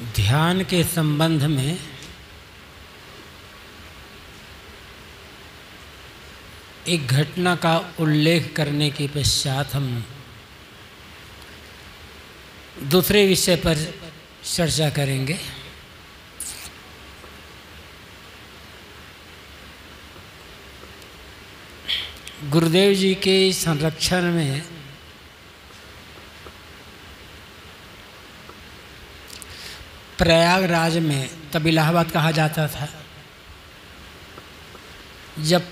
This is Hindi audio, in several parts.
ध्यान के संबंध में एक घटना का उल्लेख करने के पश्चात हम दूसरे विषय पर चर्चा करेंगे। गुरुदेव जी के संरक्षण में प्रयागराज में, तब इलाहाबाद कहा जाता था, जब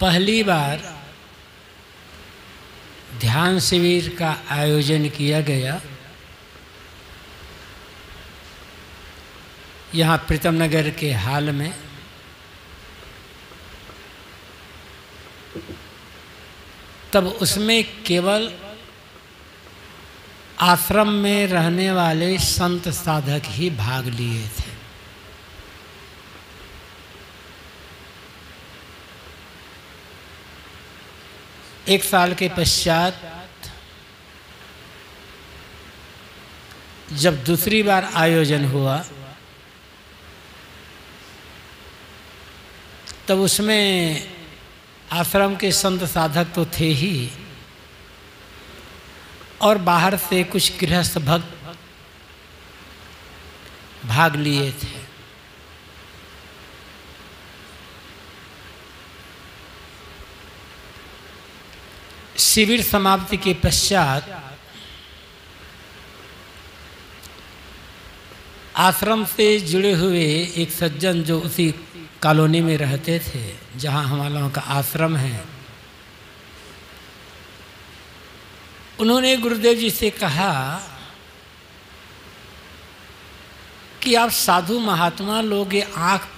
पहली बार ध्यान शिविर का आयोजन किया गया यहाँ प्रीतम नगर के हाल में, तब उसमें केवल आश्रम में रहने वाले संत साधक ही भाग लिए थे। एक साल के पश्चात जब दूसरी बार आयोजन हुआ तब उसमें आश्रम के संत साधक तो थे ही और बाहर से कुछ गृहस्थ भक्त भाग लिए थे। शिविर समाप्ति के पश्चात आश्रम से जुड़े हुए एक सज्जन जो उसी कॉलोनी में रहते थे जहां हम लोगों का आश्रम है, उन्होंने गुरुदेव जी से कहा कि आप साधु महात्मा लोग ये आँख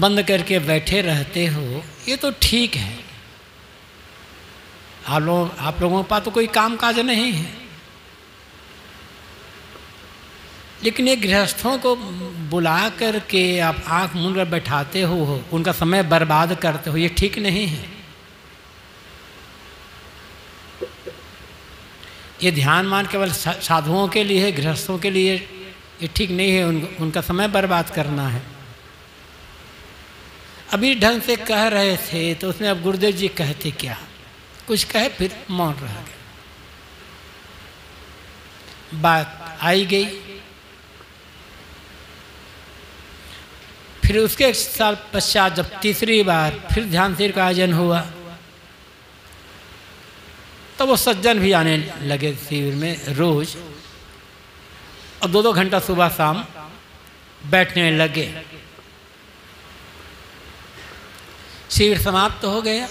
बंद करके बैठे रहते हो, ये तो ठीक है, आप लोगों के पास तो कोई काम काज नहीं है, लेकिन ये गृहस्थों को बुला करके आप आँख मूंद कर बैठाते हो, उनका समय बर्बाद करते हो, ये ठीक नहीं है। ये ध्यान मान केवल साधुओं के लिए है, गृहस्थों के लिए ये ठीक नहीं है, उनका समय बर्बाद करना है। अभी ढंग से कह रहे थे तो उसमें अब गुरुदेव जी कहते क्या, कुछ कहे फिर मौन रह गए। बात आई गई। फिर उसके एक साल पश्चात जब तीसरी बार फिर ध्यान शिविर का आयोजन हुआ तब वो सज्जन भी आने लगे शिविर में रोज, और 2-2 घंटा सुबह शाम बैठने लगे। शिविर समाप्त तो हो गया।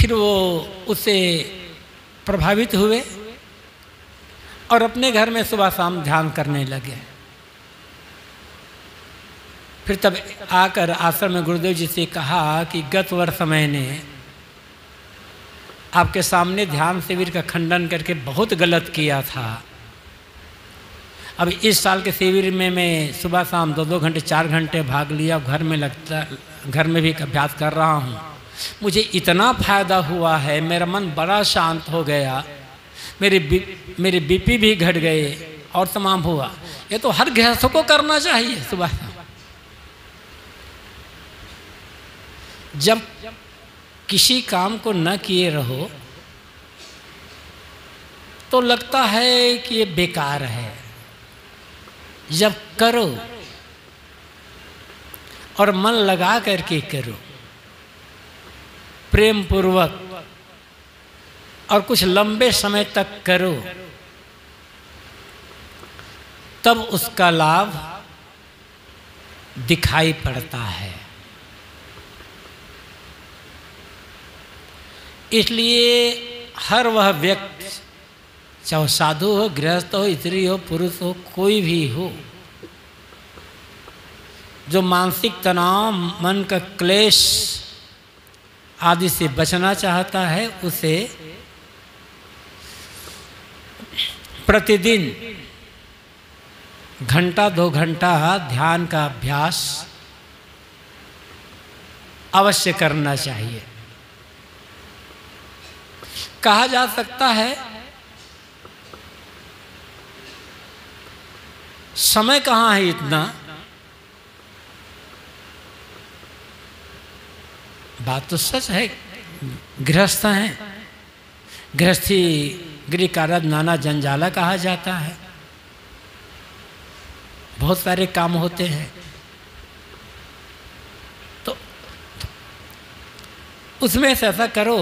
फिर वो उससे प्रभावित हुए और अपने घर में सुबह शाम ध्यान करने लगे। फिर तब आकर आश्रम में गुरुदेव जी से कहा कि गत वर्ष मैंने आपके सामने ध्यान शिविर का खंडन करके बहुत गलत किया था। अब इस साल के शिविर में मैं सुबह शाम 2-2 घंटे 4 घंटे भाग लिया, घर में भी अभ्यास कर रहा हूँ, मुझे इतना फ़ायदा हुआ है, मेरा मन बड़ा शांत हो गया, मेरे बीपी भी घट गए और तमाम हुआ। ये तो हर गृहस्थ को करना चाहिए। सुबह जब किसी काम को न किए रहो तो लगता है कि ये बेकार है, जब करो और मन लगा करके करो प्रेम पूर्वक और कुछ लंबे समय तक करो तब उसका लाभ दिखाई पड़ता है। इसलिए हर वह व्यक्ति, चाहे साधु हो, गृहस्थ हो, स्त्री हो, पुरुष हो, कोई भी हो, जो मानसिक तनाव, मन का क्लेश आदि से बचना चाहता है, उसे प्रतिदिन 1-2 घंटा ध्यान का अभ्यास अवश्य करना चाहिए। कहा जा सकता है समय कहाँ है इतना। बात तो सच है, गृहस्थ हैं, गृहस्थी गृह कार्य नाना जंजाला कहा जाता है, बहुत सारे काम होते हैं। तो उसमें से ऐसा करो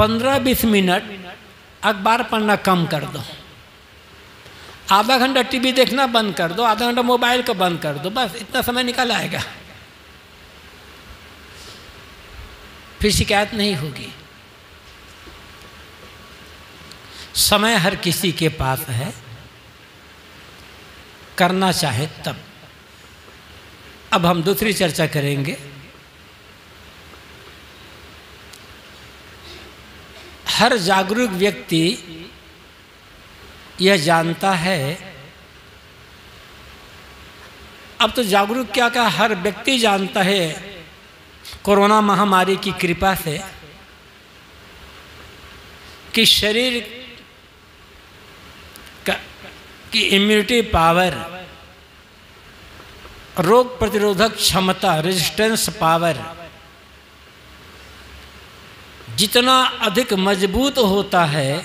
15-20 मिनट अखबार पढ़ना कम कर दो, आधा घंटा टीवी देखना बंद कर दो, आधा घंटा मोबाइल को बंद कर दो, बस इतना समय निकल आएगा, फिर शिकायत नहीं होगी। समय हर किसी के पास है, करना चाहे तब। अब हम दूसरी चर्चा करेंगे। हर जागरूक व्यक्ति यह जानता है, अब तो जागरूक क्या कहा, हर व्यक्ति जानता है कोरोना महामारी की कृपा से कि शरीर की इम्यूनिटी पावर, रोग प्रतिरोधक क्षमता, रेजिस्टेंस पावर जितना अधिक मजबूत होता है,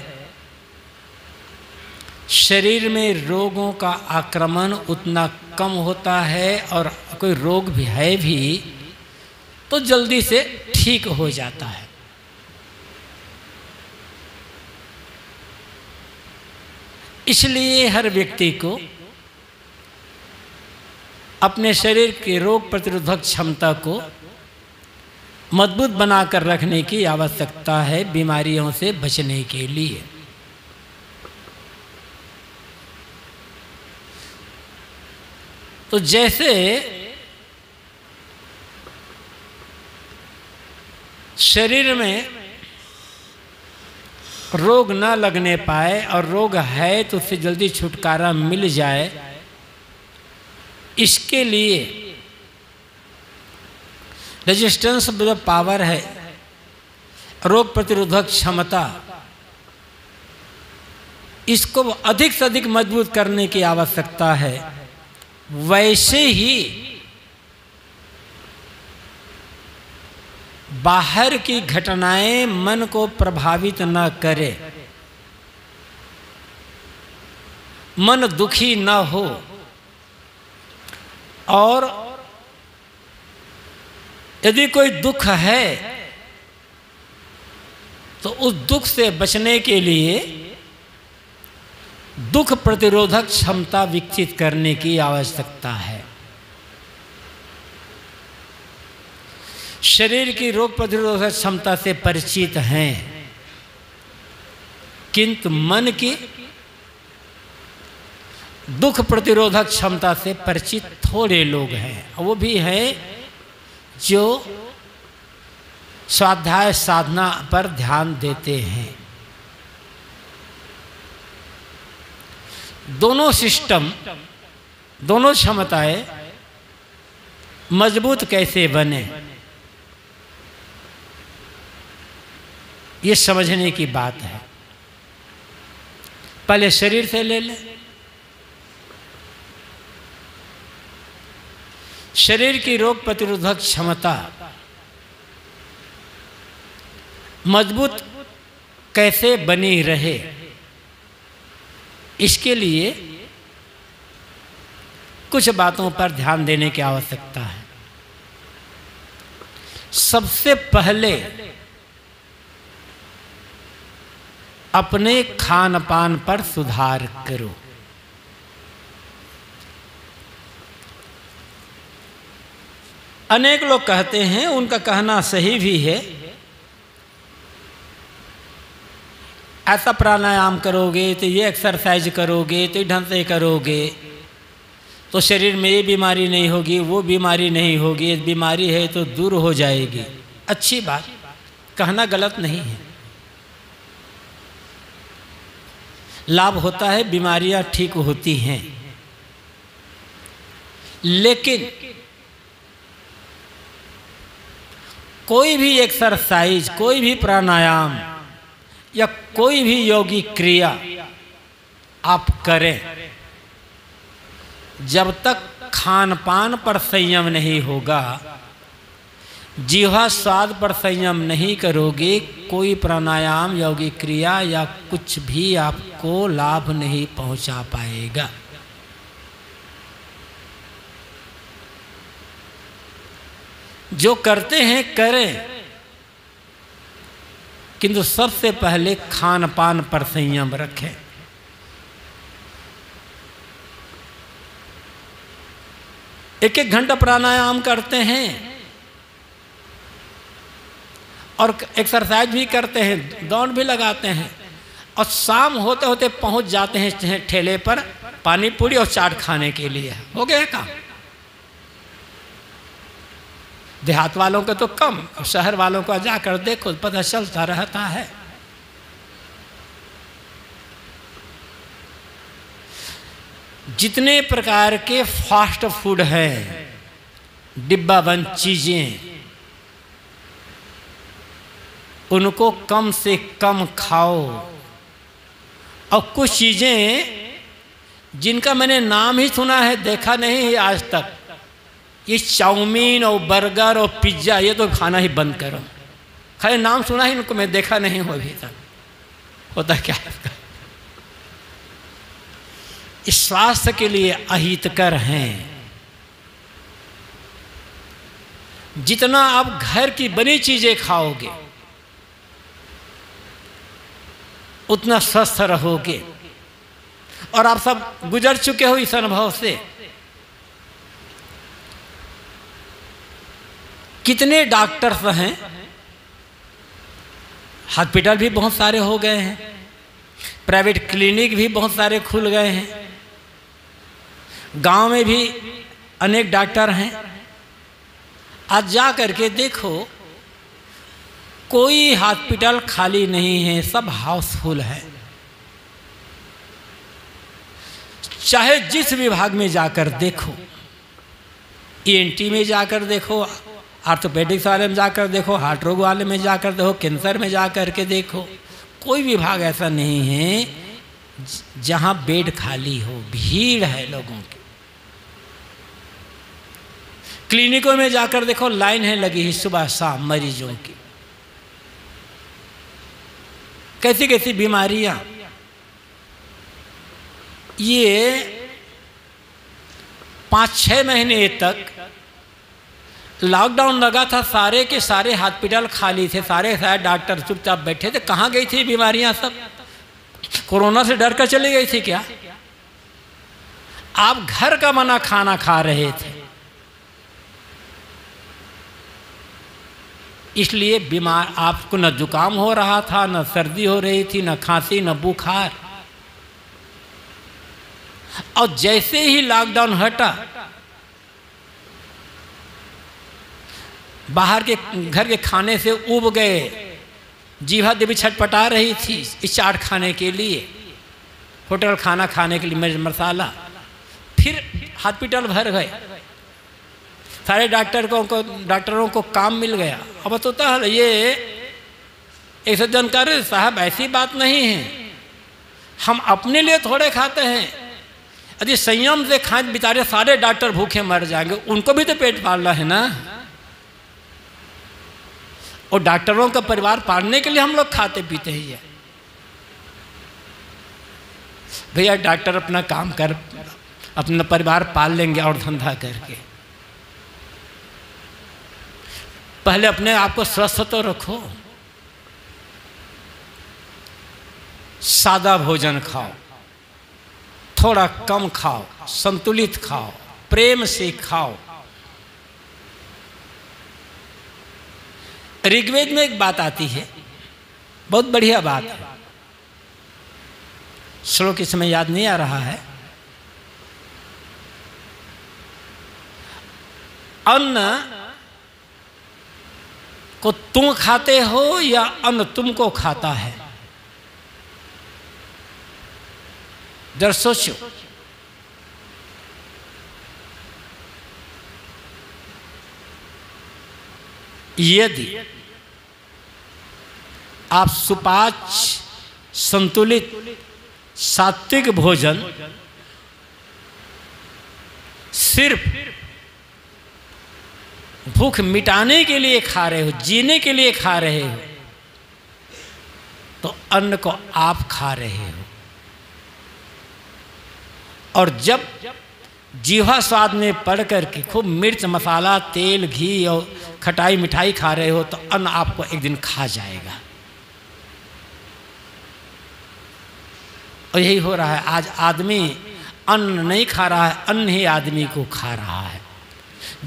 शरीर में रोगों का आक्रमण उतना कम होता है, और कोई रोग भी है भी तो जल्दी से ठीक हो जाता है। इसलिए हर व्यक्ति को अपने शरीर के रोग प्रतिरोधक क्षमता को मजबूत बनाकर रखने की आवश्यकता है, बीमारियों से बचने के लिए। तो जैसे शरीर में रोग ना लगने पाए, और रोग है तो उससे जल्दी छुटकारा मिल जाए, इसके लिए रेजिस्टेंस पावर है, रोग प्रतिरोधक क्षमता, इसको अधिक से अधिक मजबूत करने की आवश्यकता है। वैसे ही बाहर की घटनाएं मन को प्रभावित ना करे, मन दुखी ना हो, और यदि कोई दुख है तो उस दुख से बचने के लिए दुख प्रतिरोधक क्षमता विकसित करने की आवश्यकता है। शरीर की रोग प्रतिरोधक क्षमता से परिचित हैं, किंतु मन की दुख प्रतिरोधक क्षमता से परिचित थोड़े लोग हैं। वो भी हैं जो स्वाध्याय साधना पर ध्यान देते हैं। दोनों सिस्टम, दोनों क्षमताएं मजबूत कैसे बने, ये समझने की बात है। पहले शरीर से ले लें। शरीर की रोग प्रतिरोधक क्षमता मजबूत कैसे बनी रहे, इसके लिए कुछ बातों पर ध्यान देने की आवश्यकता है। सबसे पहले अपने खान पान पर सुधार करो। अनेक लोग कहते हैं, उनका कहना सही भी है, ऐसा प्राणायाम करोगे तो ये एक्सरसाइज करोगे तो ये ढंग से करोगे तो शरीर में ये बीमारी नहीं होगी, वो बीमारी नहीं होगी, बीमारी है तो दूर हो जाएगी। अच्छी बात, कहना गलत नहीं है, लाभ होता है, बीमारियां ठीक होती हैं। लेकिन कोई भी एक्सरसाइज, कोई भी प्राणायाम या कोई भी योगिक क्रिया आप करें जब तक खान पान पर संयम नहीं होगा, जीवा स्वाद पर संयम नहीं करोगे, कोई प्राणायाम योगिक क्रिया या कुछ भी आपको लाभ नहीं पहुंचा पाएगा। जो करते हैं करें, किंतु सबसे पहले खान पान पर संयम रखें। एक एक घंटा प्राणायाम करते हैं और एक्सरसाइज भी करते हैं, दौड़ भी लगाते हैं, और शाम होते होते पहुंच जाते हैं ठेले पर पानी पूरी और चाट खाने के लिए। हो गया काम। देहात वालों को तो कम, शहर वालों को जाकर देखो, पता चलता रहता है। जितने प्रकार के फास्ट फूड हैं, डिब्बा बंद चीजें, उनको कम से कम खाओ। और कुछ चीज़ें जिनका मैंने नाम ही सुना है, देखा नहीं है आज तक, ये चाउमीन और बर्गर और पिज्ज़ा, ये तो खाना ही बंद करो। खाली नाम सुना ही, इनको मैं देखा नहीं हो अभी तक। होता क्या है? इस स्वास्थ्य के लिए अहितकर हैं। जितना आप घर की बनी चीज़ें खाओगे, उतना स्वस्थ रहोगे। और आप सब गुजर चुके हो इस अनुभव से। कितने डॉक्टर्स हैं, हॉस्पिटल भी बहुत सारे हो गए हैं, प्राइवेट क्लिनिक भी बहुत सारे खुल गए हैं, गांव में भी अनेक डॉक्टर हैं। आज जा करके देखो, कोई हॉस्पिटल खाली नहीं है, सब हाउसफुल है। चाहे जिस विभाग में जाकर देखो, ईएनटी में जाकर देखो, आर्थोपेडिक्स वाले में जाकर देखो, हार्ट रोग वाले में जाकर देखो, कैंसर में जाकर के देखो, कोई विभाग ऐसा नहीं है जहां बेड खाली हो। भीड़ है लोगों की। क्लिनिकों में जाकर देखो, लाइन है लगी है सुबह शाम मरीजों की। कैसी कैसी बीमारियां। ये 5-6 महीने तक लॉकडाउन लगा था, सारे के सारे हॉस्पिटल खाली थे, सारे डॉक्टर चुपचाप बैठे थे। कहाँ गई थी बीमारियां? सब कोरोना से डर कर चली गई थी क्या? आप घर का बना खाना खा रहे थे, इसलिए बीमार आपको न जुकाम हो रहा था, न सर्दी हो रही थी, न खांसी, न बुखार। और जैसे ही लॉकडाउन हटा, बाहर के घर के खाने से ऊब गए। जीवा देवी छटपटा रही थी इस चाट खाने के लिए, होटल खाना खाने के लिए मिर्च मसाला। फिर हॉस्पिटल भर गए, सारे डॉक्टरों को काम मिल गया। अब होता है ये एक सौ जानकार साहब, ऐसी बात नहीं है, हम अपने लिए थोड़े खाते हैं। यदि संयम से खाएं, बेचारे सारे डॉक्टर भूखे मर जाएंगे, उनको भी तो पेट पालना है ना। और डॉक्टरों का परिवार पालने के लिए हम लोग खाते पीते ही है। भैया डॉक्टर अपना काम कर अपना परिवार पाल लेंगे और धंधा करके। पहले अपने आप को स्वस्थ तो रखो। सादा भोजन खाओ, थोड़ा कम खाओ, संतुलित खाओ, प्रेम से खाओ। ऋग्वेद में एक बात आती है, बहुत बढ़िया बात है, श्लोक इसमें याद नहीं आ रहा है। अन्न को तुम खाते हो या अन्न तुमको खाता है? जरा सोचो। यदि आप सुपाच्य, संतुलित, सात्विक भोजन सिर्फ भूख मिटाने के लिए खा रहे हो, जीने के लिए खा रहे हो, तो अन्न को आप खा रहे हो। और जब जीवा स्वाद में पड़ कर के खूब मिर्च मसाला तेल घी और खटाई मिठाई खा रहे हो, तो अन्न आपको एक दिन खा जाएगा। और यही हो रहा है, आज आदमी अन्न नहीं खा रहा है, अन्न ही आदमी को खा रहा है।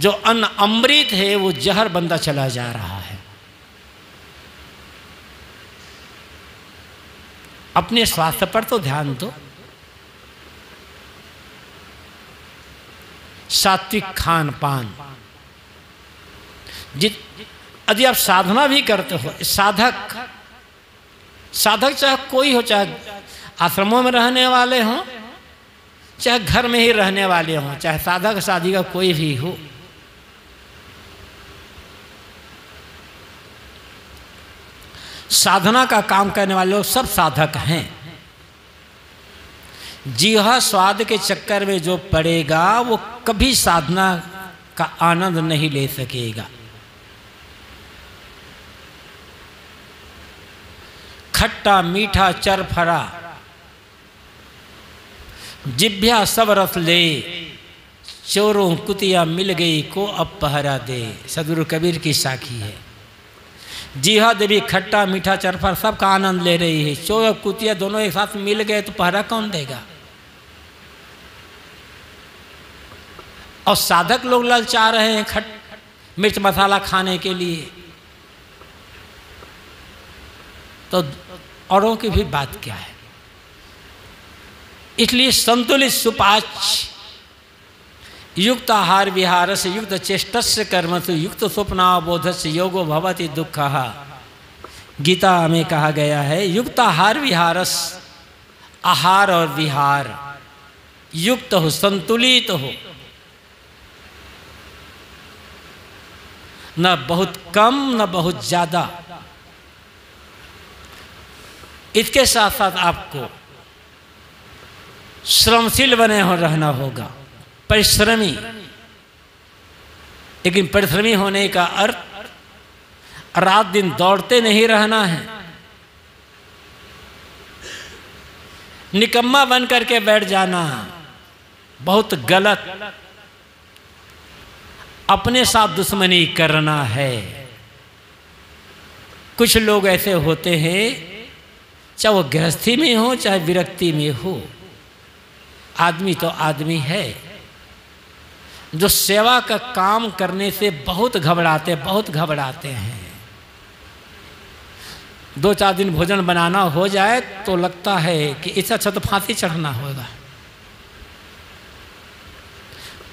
जो अन्न अमृत है वो जहर बनता चला जा रहा है। अपने स्वास्थ्य पर तो ध्यान दो, सात्विक खान पान। यदि आप साधना भी करते हो, साधक चाहे कोई हो, चाहे आश्रमों में रहने वाले हों, चाहे घर में ही रहने वाले हों, चाहे साधक साधी का कोई भी हो, साधना का काम करने वाले लोग सब साधक हैं। जीवा स्वाद के चक्कर में जो पड़ेगा वो कभी साधना का आनंद नहीं ले सकेगा। खट्टा मीठा चरफरा जिभ्या सब रस ले, चोरों कुतिया मिल गई को अब पहरा दे। सद्गुरु कबीर की साखी है। जीवा देवी खट्टा मीठा चरफर सबका आनंद ले रही है, चोर और कुतिया दोनों एक साथ मिल गए तो पहरा कौन देगा? और साधक लोग ललचा रहे हैं खट मिर्च मसाला खाने के लिए, तो औरों की भी बात क्या है? इसलिए संतुलित सुपाच्य युक्त आहार विहार से युक्त चेष्टस्य कर्मसु युक्त स्वप्नावबोधस्य योगो भवति दुःखः। गीता में कहा गया है युक्त आहार विहारस, आहार और विहार युक्त हो, संतुलित हो, न बहुत कम न बहुत ज़्यादा। इसके साथ साथ आपको श्रमशील बने हो रहना होगा, परिश्रमी। लेकिन परिश्रमी होने का अर्थ रात दिन दौड़ते नहीं रहना है। निकम्मा बन करके बैठ जाना बहुत गलत, अपने साथ दुश्मनी करना है। कुछ लोग ऐसे होते हैं, चाहे वो गृहस्थी में हो चाहे विरक्ति में हो, आदमी तो आदमी है, जो सेवा का काम करने से बहुत घबराते हैं। दो चार दिन भोजन बनाना हो जाए तो लगता है कि इससे अच्छा तो फांसी चढ़ना होगा।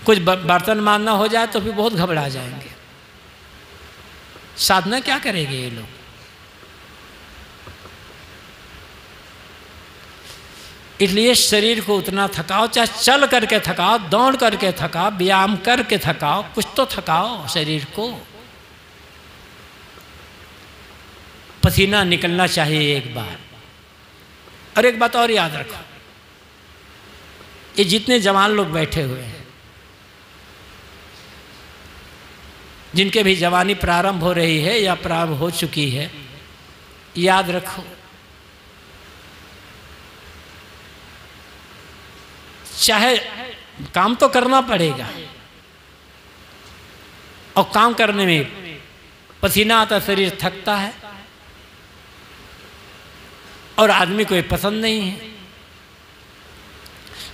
कुछ बर्तन मारना हो जाए तो भी बहुत घबरा जाएंगे। साधना क्या करेंगे ये लोग? इसलिए शरीर को उतना थकाओ, चाहे चल करके थकाओ, दौड़ करके थकाओ, व्यायाम करके थकाओ, कुछ तो थकाओ शरीर को। पसीना निकलना चाहिए एक बार। और एक बात और याद रखो, ये जितने जवान लोग बैठे हुए हैं, जिनके भी जवानी प्रारंभ हो रही है या प्रारंभ हो चुकी है, याद रखो चाहे काम तो करना पड़ेगा, और काम करने में पसीना आता, शरीर थकता है, और आदमी को ये पसंद नहीं है।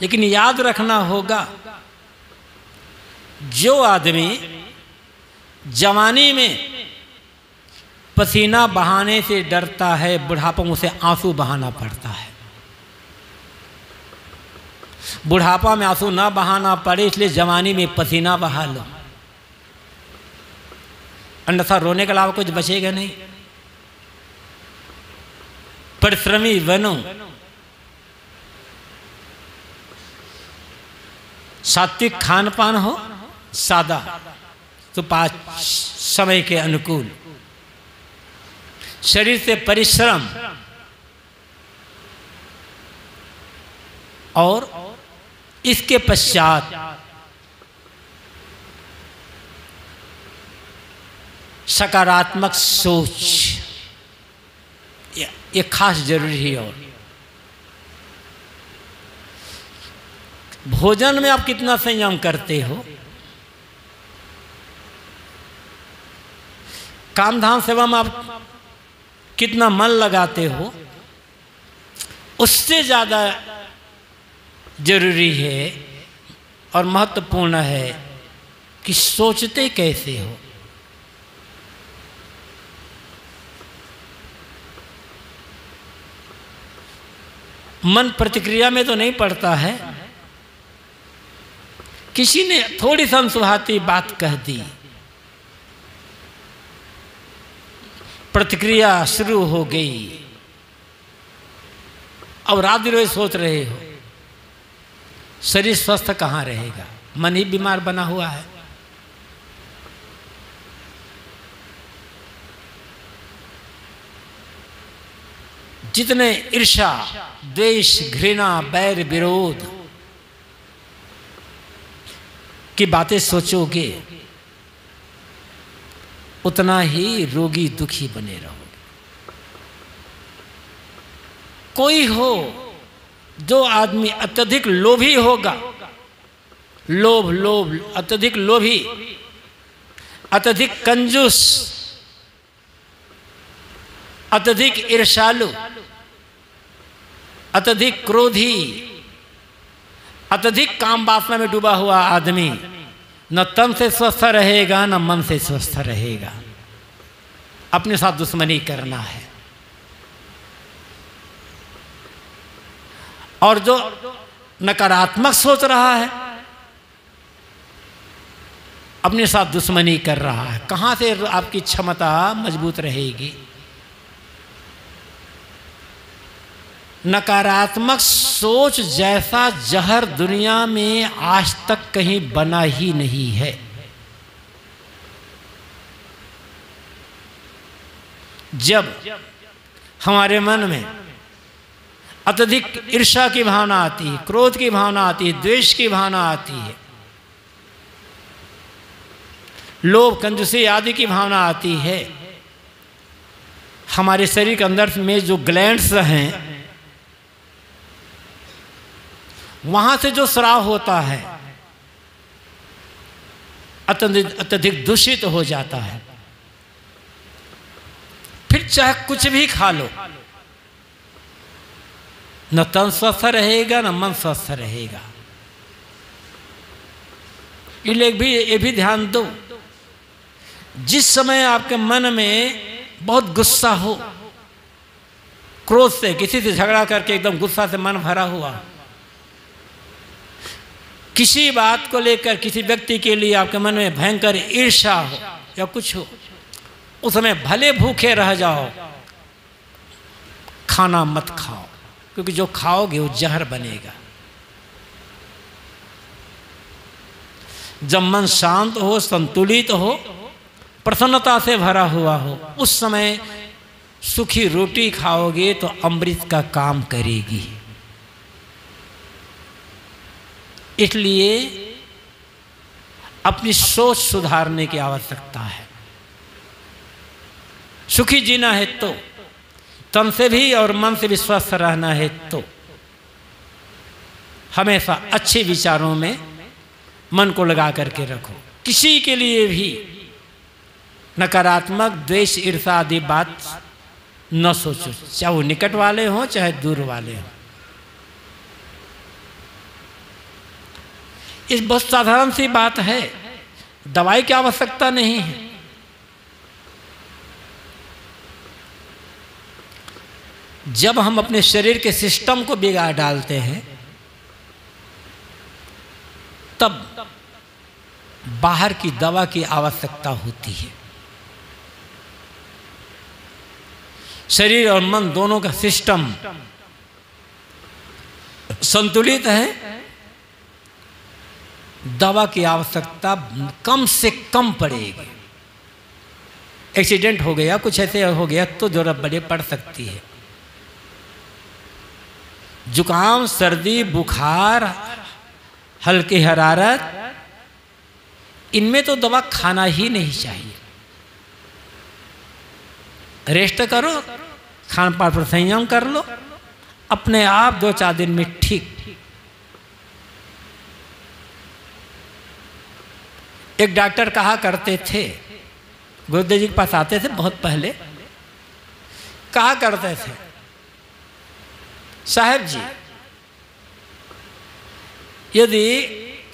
लेकिन याद रखना होगा, जो आदमी जवानी में पसीना बहाने से डरता है, बुढ़ापे में उसे आंसू बहाना पड़ता है। बुढ़ापा में आंसू ना बहाना पड़े, इसलिए जवानी में पसीना बहा लो, अन्यथा रोने के अलावा कुछ बचेगा नहीं। परिश्रमी बनो, सात्विक खान पान हो, सादा तो पाँच समय के अनुकूल, शरीर से परिश्रम, और इसके पश्चात सकारात्मक सोच, ये खास जरूरी है। और भोजन में आप कितना संयम करते हो, काम धाम सेवा में आप कितना मन लगाते हो, उससे ज़्यादा जरूरी है और महत्वपूर्ण है कि सोचते कैसे हो। मन प्रतिक्रिया में तो नहीं पड़ता है। किसी ने थोड़ी सी अनसुहाती बात कह दी, प्रतिक्रिया शुरू हो गई, अब रात दिन रोज सोच रहे हो, शरीर स्वस्थ कहाँ रहेगा, मन ही बीमार बना हुआ है। जितने ईर्ष्या, द्वेष, घृणा, बैर, विरोध की बातें सोचोगे, उतना ही रोगी दुखी बने रहोगे। कोई हो, जो आदमी अत्यधिक लोभी होगा, लोभ अत्यधिक लोभी, अत्यधिक कंजूस, अत्यधिक ईर्ष्यालु, अत्यधिक क्रोधी, अत्यधिक काम वासना में डूबा हुआ आदमी न तन से स्वस्थ रहेगा, न मन से स्वस्थ रहेगा। अपने साथ दुश्मनी करना है। और जो नकारात्मक सोच रहा है, अपने साथ दुश्मनी कर रहा है। कहाँ से आपकी क्षमता मजबूत रहेगी? नकारात्मक सोच जैसा जहर दुनिया में आज तक कहीं बना ही नहीं है। जब हमारे मन में अत्यधिक ईर्ष्या की भावना आती है, क्रोध की भावना आती है, द्वेष की भावना आती है, लोभ, कंजूसी आदि की भावना आती है, हमारे शरीर के अंदर में जो ग्लैंड्स हैं, वहां से जो स्राव होता है अत्यधिक दूषित हो जाता है। फिर चाहे कुछ भी खा लो, न तन स्वस्थ रहेगा, न मन स्वस्थ रहेगा। ये भी ध्यान दो, जिस समय आपके मन में बहुत गुस्सा हो, क्रोध से किसी से झगड़ा करके एकदम गुस्सा से मन भरा हुआ, किसी बात को लेकर किसी व्यक्ति के लिए आपके मन में भयंकर ईर्ष्या हो या कुछ हो, उस समय भले भूखे रह जाओ, खाना मत खाओ, क्योंकि जो खाओगे वो जहर बनेगा। जब मन शांत हो, संतुलित हो, प्रसन्नता से भरा हुआ हो, उस समय सूखी रोटी खाओगे तो अमृत का काम करेगी। इसलिए अपनी सोच सुधारने की आवश्यकता है। सुखी जीना है तो, तन से भी और मन से भी स्वस्थ रहना है तो, हमेशा अच्छे विचारों में मन को लगा करके रखो। किसी के लिए भी नकारात्मक, द्वेष, ईर्ष्या आदि बात न सोचो, चाहे वो निकट वाले हों चाहे दूर वाले हों। इस बहुत साधारण सी बात है, दवाई की आवश्यकता नहीं है। जब हम अपने शरीर के सिस्टम को बिगाड़ डालते हैं, तब बाहर की दवा की आवश्यकता होती है। शरीर और मन दोनों का सिस्टम संतुलित है, दवा की आवश्यकता कम से कम पड़ेगी। एक्सीडेंट हो गया, कुछ ऐसे हो गया तो जरूरत बड़े पड़ सकती है। जुकाम, सर्दी, बुखार, हल्की हरारत, इनमें तो दवा खाना ही नहीं चाहिए। रेस्ट करो, खान पान पर संयम कर लो, अपने आप 2-4 दिन में ठीक। एक डॉक्टर कहा करते थे, गुरुदेव जी के पास आते थे बहुत पहले, कहा करते थे, साहब जी यदि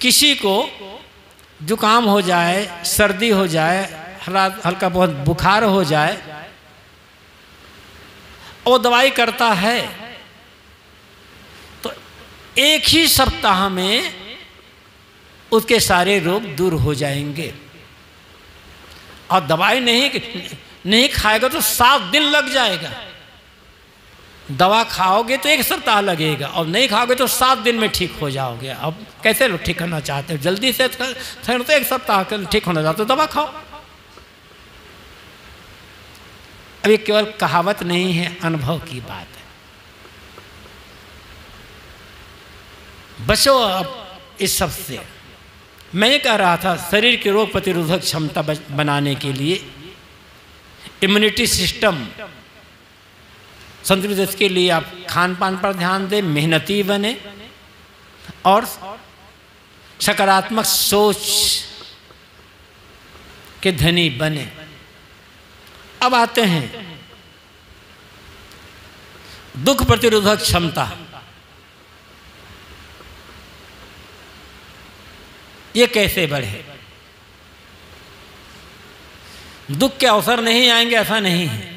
किसी को जुकाम हो जाए, सर्दी हो जाए, हल्का बहुत बुखार हो जाए, वो दवाई करता है तो एक ही सप्ताह में उसके सारे रोग दूर हो जाएंगे, और दवाई नहीं खाएगा तो 7 दिन लग जाएगा। दवा खाओगे तो 1 सप्ताह लगेगा, और नहीं खाओगे तो 7 दिन में ठीक हो जाओगे। अब कैसे लोग ठीक होना चाहते हो, जल्दी से तो 1 सप्ताह के ठीक होना चाहते हो, दवा खाओ। अब ये केवल कहावत नहीं है, अनुभव की बात है। बचो अब इस सब से। मैं ये कह रहा था, शरीर की रोग प्रतिरोधक क्षमता बनाने के लिए, इम्यूनिटी सिस्टम संतुलित, इसके लिए आप खान पान पर ध्यान दें, मेहनती बने और सकारात्मक सोच के धनी बने। अब आते हैं दुख प्रतिरोधक क्षमता। ये कैसे बढ़े? दुख के अवसर नहीं आएंगे ऐसा नहीं है।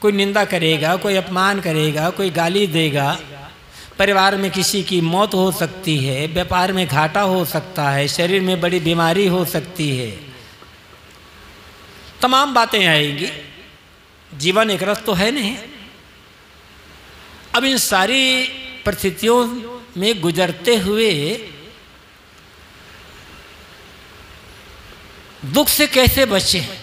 कोई निंदा करेगा, कोई अपमान करेगा, कोई गाली देगा, परिवार में किसी की मौत हो सकती है, व्यापार में घाटा हो सकता है, शरीर में बड़ी बीमारी हो सकती है, तमाम बातें आएंगी। जीवन एक रस तो है नहीं। अब इन सारी परिस्थितियों में गुजरते हुए दुख से कैसे बचें?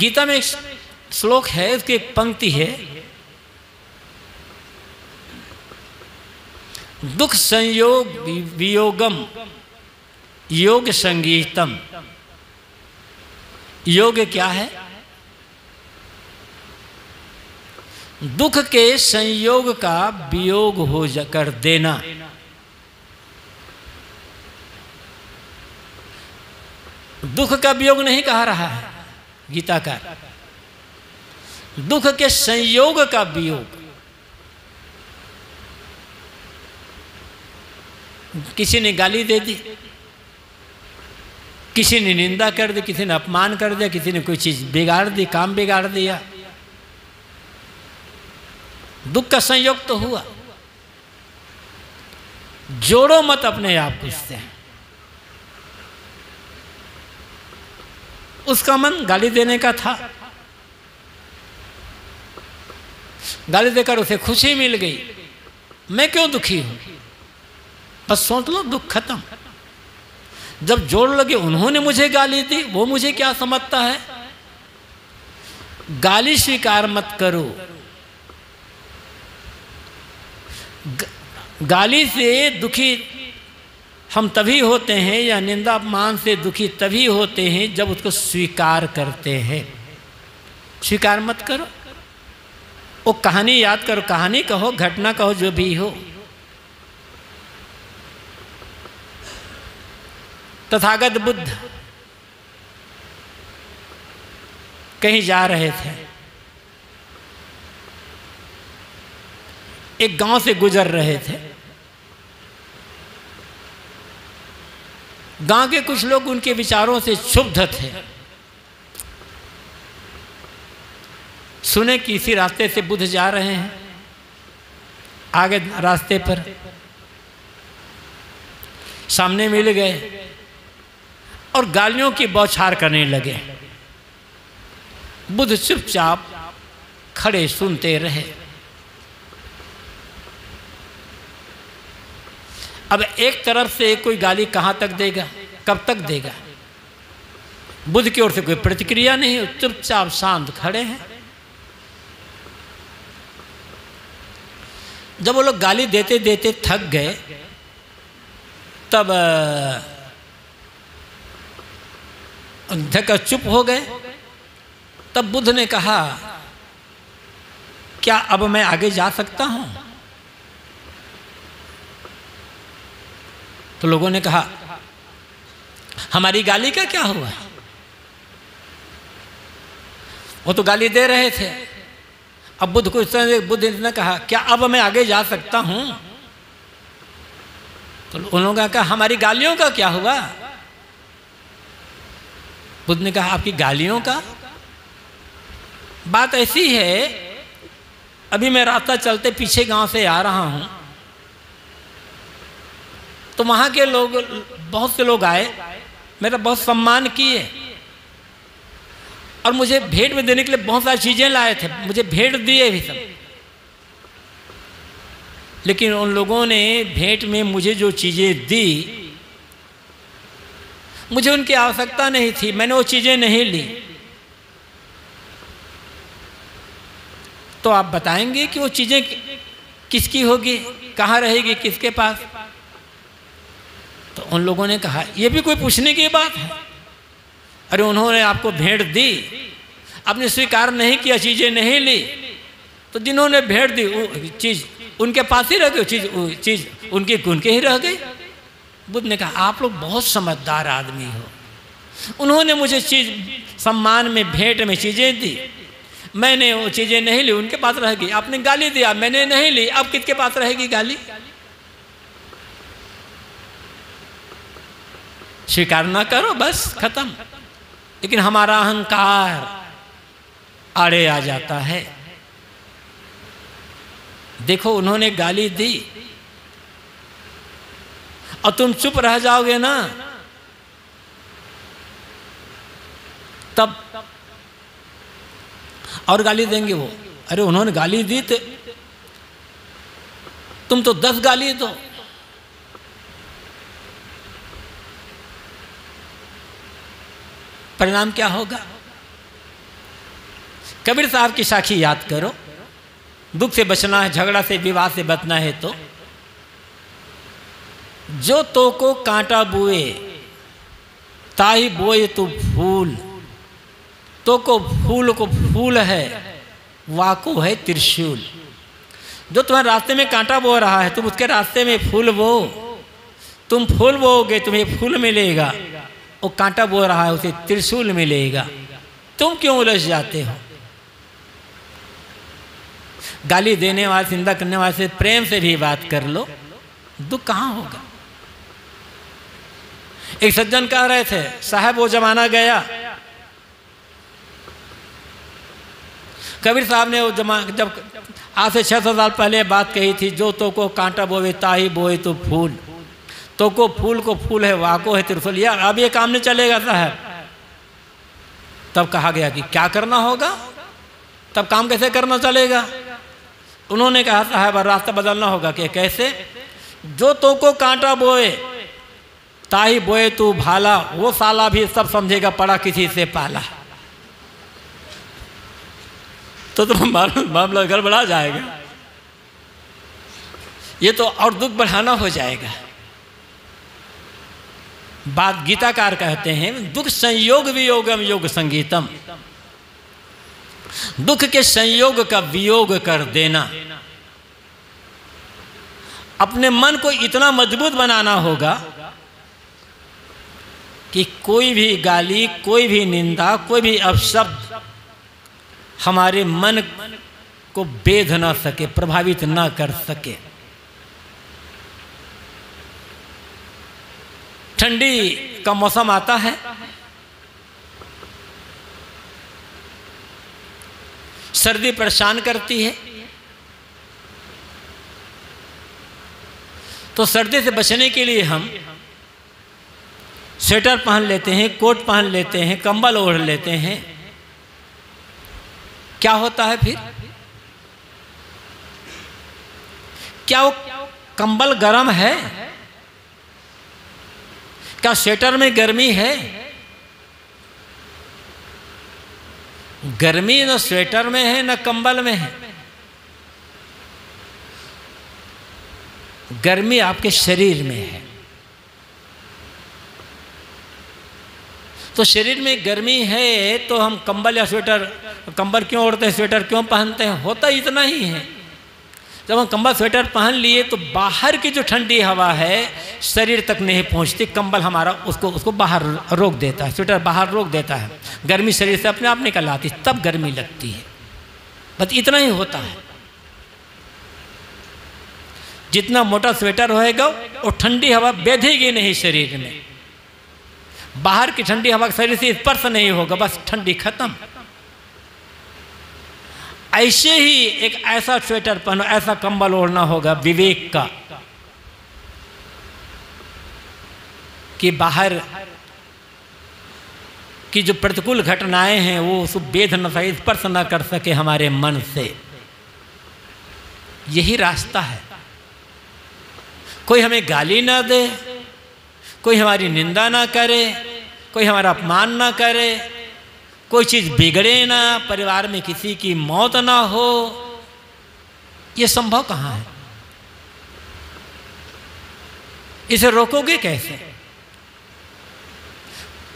गीता में एक श्लोक है, उसकी एक पंक्ति है, दुख संयोग वियोगम योग संगीतम। योग क्या है? दुख के संयोग का वियोग हो कर देना। दुख का वियोग नहीं कह रहा है गीताकार, दुख के संयोग का वियोग। किसी ने गाली दे दी, किसी ने निंदा कर दी, किसी ने अपमान कर दिया, किसी ने कोई चीज बिगाड़ दी, काम बिगाड़ दिया, दुख का संयोग तो हुआ। जोड़ो मत अपने आप उससे। उसका मन गाली देने का था, गाली देकर उसे खुशी मिल गई, मैं क्यों दुखी हूं? बस सोच लो, दुख खत्म। जब जोड़ लगे, उन्होंने मुझे गाली दी, वो मुझे क्या समझता है? गाली स्वीकार मत करो। गाली से दुखी हम तभी होते हैं, या निंदा अपमान से दुखी तभी होते हैं जब उसको स्वीकार करते हैं। स्वीकार मत करो। वो कहानी याद करो, कहानी कहो, घटना कहो, जो भी हो। तथागत बुद्ध कहीं जा रहे थे, एक गांव से गुजर रहे थे। गांव के कुछ लोग उनके विचारों से क्षुब्ध थे। सुने कि इसी रास्ते से बुद्ध जा रहे हैं। आगे रास्ते पर सामने मिल गए और गालियों की बौछार करने लगे। बुद्ध चुपचाप खड़े सुनते रहे। अब एक तरफ से कोई गाली कहाँ तक देगा, कब तक देगा? बुद्ध की ओर से कोई प्रतिक्रिया नहीं, चुपचाप शांत खड़े हैं। जब वो लोग गाली देते देते थक गए तब अंधक चुप हो गए। तब बुद्ध ने कहा, क्या अब मैं आगे जा सकता हूं? तो लोगों ने कहा, हमारी गाली का क्या हुआ? वो तो गाली दे रहे थे। अब बुद्ध को बुद्ध ने कहा, क्या अब मैं आगे जा सकता हूं? तो उन लोगों ने कहा, हमारी गालियों का क्या हुआ? बुद्ध ने कहा, आपकी गालियों का? बात ऐसी है, अभी मैं रास्ता चलते पीछे गांव से आ रहा हूं, तो वहां के लोग, बहुत से लोग आए, मेरा बहुत सम्मान किए और मुझे भेंट में देने के लिए बहुत सारी चीजें लाए थे, मुझे भेंट दिए भी सब। लेकिन उन लोगों ने भेंट में मुझे जो चीजें दी, मुझे उनकी आवश्यकता नहीं थी, मैंने वो चीजें नहीं ली। तो आप बताएंगे कि वो चीजें किसकी होगी, कहाँ रहेगी, किसके पास? तो उन लोगों ने कहा, ये भी कोई पूछने की बात है? अरे उन्होंने आपको भेंट दी, आपने स्वीकार नहीं किया, चीज़ें नहीं ली, तो जिन्होंने भेंट दी चीज़ उनके पास ही रह गई, चीज़ उनके ही रह गई। बुद्ध ने कहा, आप लोग बहुत समझदार आदमी हो। उन्होंने मुझे चीज़ सम्मान में, भेंट में चीज़ें दी, मैंने वो चीज़ें नहीं ली, उनके पास रह गई। आपने गाली दिया, मैंने नहीं ली, अब किसके पास रहेगी गाली? स्वीकार ना करो, बस खत्म। लेकिन हमारा अहंकार आड़े आ जाता है। देखो, उन्होंने गाली दी और तुम चुप रह जाओगे ना, तब और गाली देंगे वो। अरे उन्होंने गाली दी, तुम तो 10 गाली दो। परिणाम क्या होगा? कबीर साहब की साखी याद करो, दुख से बचना है, झगड़ा से, विवाद से बचना है तो जो तो को कांटा बुए, ताही बोए तो फूल। तो को फूल है, वाको है त्रिशूल। जो तुम्हारे रास्ते में कांटा बो रहा है, तुम उसके रास्ते में फूल बो। तुम फूल बोओगे, तुम्हें फूल मिलेगा। वो कांटा बो रहा है, उसे त्रिशूल मिलेगा। तुम क्यों उलझ जाते हो? गाली देने वाले, निंदा करने वाले से प्रेम से भी बात कर लो, दुख कहाँ होगा? एक सज्जन कह रहे थे, साहब वो जमाना गया। कबीर साहब ने वो जब आज से 600 साल पहले बात कही थी, जो तो को कांटा बोवे, ताही बोए तो फूल। तो को फूल है, वाको है त्रिशूल। यार अब ये काम नहीं चलेगा साहब। तब कहा गया कि क्या करना होगा, तब काम कैसे करना चलेगा? उन्होंने कहा, साहब रास्ता बदलना होगा। कि कैसे? जो तो को कांटा बोए, ताही बोए तू भाला, वो साला भी सब समझेगा, पड़ा किसी से पाला। तो तुम मामला गड़बड़ा जाएगा, ये तो और दुख बढ़ाना हो जाएगा। बात गीताकार कहते हैं, दुख संयोग वियोगम योग संगीतम। दुख के संयोग का वियोग कर देना। अपने मन को इतना मजबूत बनाना होगा कि कोई भी गाली, कोई भी निंदा, कोई भी अपशब्द हमारे मन को बेध ना सके, प्रभावित ना कर सके। ठंडी का मौसम आता है, सर्दी परेशान करती है, तो सर्दी से बचने के लिए हम स्वेटर पहन लेते हैं, कोट पहन लेते हैं, कंबल ओढ़ लेते हैं। क्या होता है फिर? क्या वो कंबल गर्म है? क्या स्वेटर में गर्मी है? गर्मी न स्वेटर में है, न कंबल में है। गर्मी आपके शरीर में है। तो शरीर में गर्मी है तो हम कंबल या स्वेटर, कंबल क्यों ओढ़ते हैं, स्वेटर क्यों पहनते हैं, होता इतना ही है। जब हम कंबल स्वेटर पहन लिए तो बाहर की जो ठंडी हवा है शरीर तक नहीं पहुंचती, कंबल हमारा उसको बाहर रोक देता है, स्वेटर बाहर रोक देता है, गर्मी शरीर से अपने आप निकल आती है, तब गर्मी लगती है। बस इतना ही होता है। जितना मोटा स्वेटर होएगा वो ठंडी हवा बेधेगी नहीं शरीर में, बाहर की ठंडी हवा शरीर से स्पर्श नहीं होगा, बस ठंडी खत्म। ऐसे ही एक ऐसा स्वेटर पहनो, ऐसा कंबल ओढ़ना होगा विवेक का, कि बाहर की जो प्रतिकूल घटनाएं हैं वो उसको बेध न सके, स्पर्श न कर सके हमारे मन से। यही रास्ता है। कोई हमें गाली ना दे, कोई हमारी निंदा ना करे, कोई हमारा अपमान ना करे, कोई चीज़ बिगड़े ना, परिवार में किसी की मौत ना हो, ये संभव कहाँ है? इसे रोकोगे कैसे?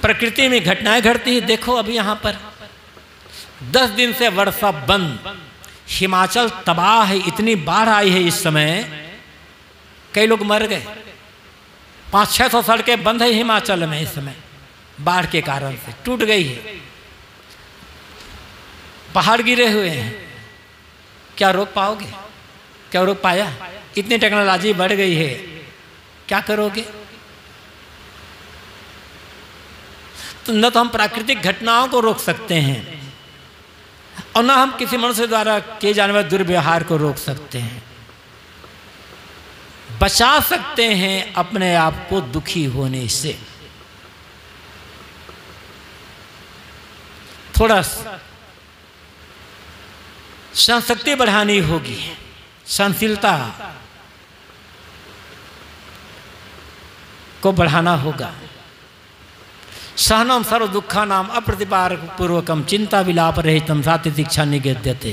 प्रकृति में घटनाएं घटती हैं। देखो अभी यहाँ पर 10 दिन से वर्षा बंद, हिमाचल तबाह है, इतनी बाढ़ आई है इस समय, कई लोग मर गए। 500-600 सड़कें बंद है हिमाचल में इस समय, बाढ़ के कारण से टूट गई है, पहाड़ गिरे हुए हैं। क्या रोक पाओगे? क्या रोक पाया? इतनी टेक्नोलॉजी बढ़ गई है, क्या करोगे? तो न तो हम प्राकृतिक घटनाओं को रोक सकते हैं और न हम किसी मनुष्य द्वारा किए जाने वाले दुर्व्यवहार को रोक सकते हैं। बचा सकते हैं अपने आप को दुखी होने से। थोड़ा सहनशक्ति बढ़ानी होगी, सहनशीलता को बढ़ाना होगा। सहनम सर्व दुखानाम अप्रतिपार पूर्वकम चिंता विलाप रहितम साति शिक्षा निगद्यते।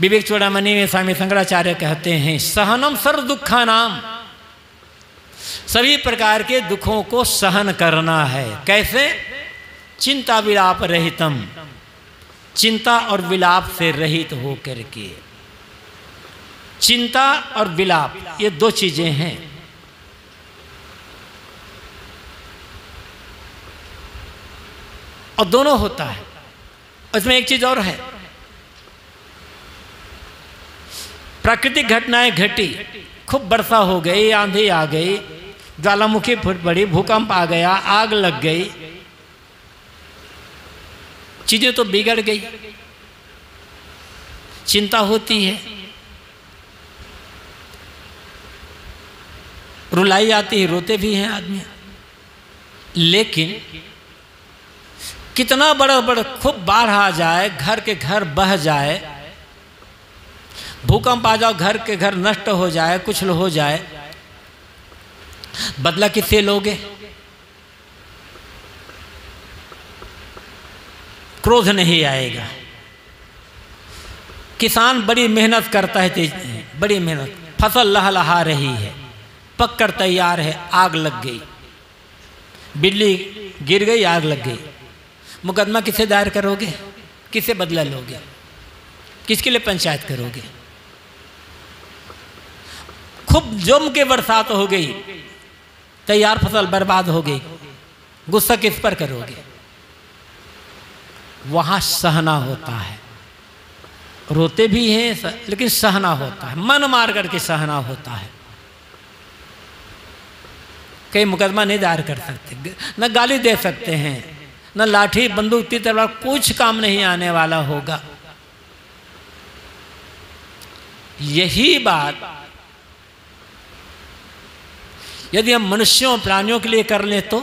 विवेक चूड़ामणि में स्वामी शंकराचार्य कहते हैं, सहनम सर्व दुखानाम, सभी प्रकार के दुखों को सहन करना है। कैसे? चिंता विलाप रहितम, चिंता और विलाप से रहित हो करके। चिंता और विलाप ये दो चीजें हैं। और दोनों होता है। इसमें एक चीज और है, प्राकृतिक घटनाएं घटी, खूब वर्षा हो गई, आंधी आ गई, ज्वालामुखी फूट पड़ी, भूकंप आ गया, आग लग गई, चीजें तो बिगड़ गई, चिंता होती है, रुलाई आती है, रोते भी हैं आदमी। लेकिन कितना बड़ा बड़ा खूब बाढ़ आ जाए, घर के घर बह जाए, भूकंप आ जाओ, घर के घर नष्ट हो जाए, कुछ हो जाए, बदला किससे लोगे? क्रोध नहीं आएगा। किसान बड़ी मेहनत करता है, बड़ी मेहनत, फसल लहलहा रही है, पककर तैयार है, आग लग गई, बिजली गिर गई, आग लग गई, मुकदमा किससे दायर करोगे? किससे बदला लोगे? किसके लिए पंचायत करोगे? खूब जम के बरसात हो गई, तैयार फसल बर्बाद हो गई, गुस्सा किस पर करोगे? वहाँ सहना होता है, रोते भी हैं लेकिन सहना होता है, मन मार करके सहना होता है। कई मुकदमा नहीं दायर कर सकते, न गाली दे सकते हैं, न लाठी बंदूक तीर तलवार कुछ काम नहीं आने वाला होगा। यही बात यदि हम मनुष्यों प्राणियों के लिए कर लें तो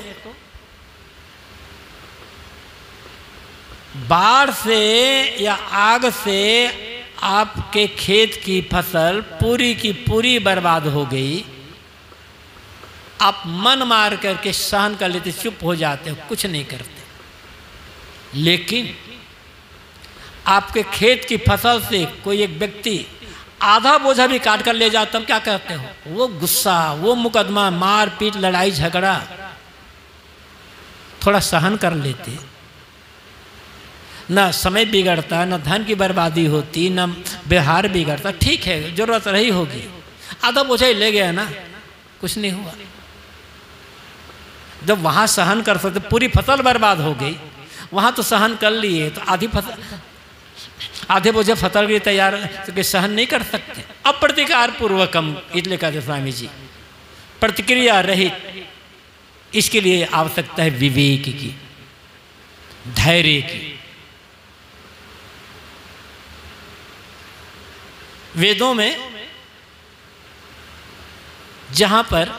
बाढ़ से या आग से आपके खेत की फसल पूरी की पूरी बर्बाद हो गई, आप मन मार करके सहन कर लेते, चुप हो जाते हो, कुछ नहीं करते। लेकिन आपके खेत की फसल से कोई एक व्यक्ति आधा बोझा भी काट कर ले जाता, क्या करते हो? वो गुस्सा, वो मुकदमा, मार पीट, लड़ाई झगड़ा, थोड़ा सहन कर लेते, ना समय बिगड़ता, ना धन की बर्बादी होती, ना व्यवहार बिगड़ता। ठीक है, ज़रूरत रही होगी, आधा बोझा ही ले गया ना, कुछ नहीं हुआ। जब वहाँ सहन कर सकते, पूरी फसल बर्बाद हो गई, वहाँ तो सहन कर लिए, तो आधी फसल, आधे बोझे फसल के तैयार तो सहन नहीं कर सकते। अप्रतिकार पूर्वकम, इसलिए कहते स्वामी जी प्रतिक्रिया रहित, इसके लिए आवश्यकता है विवेक की, धैर्य की। वेदों में जहाँ पर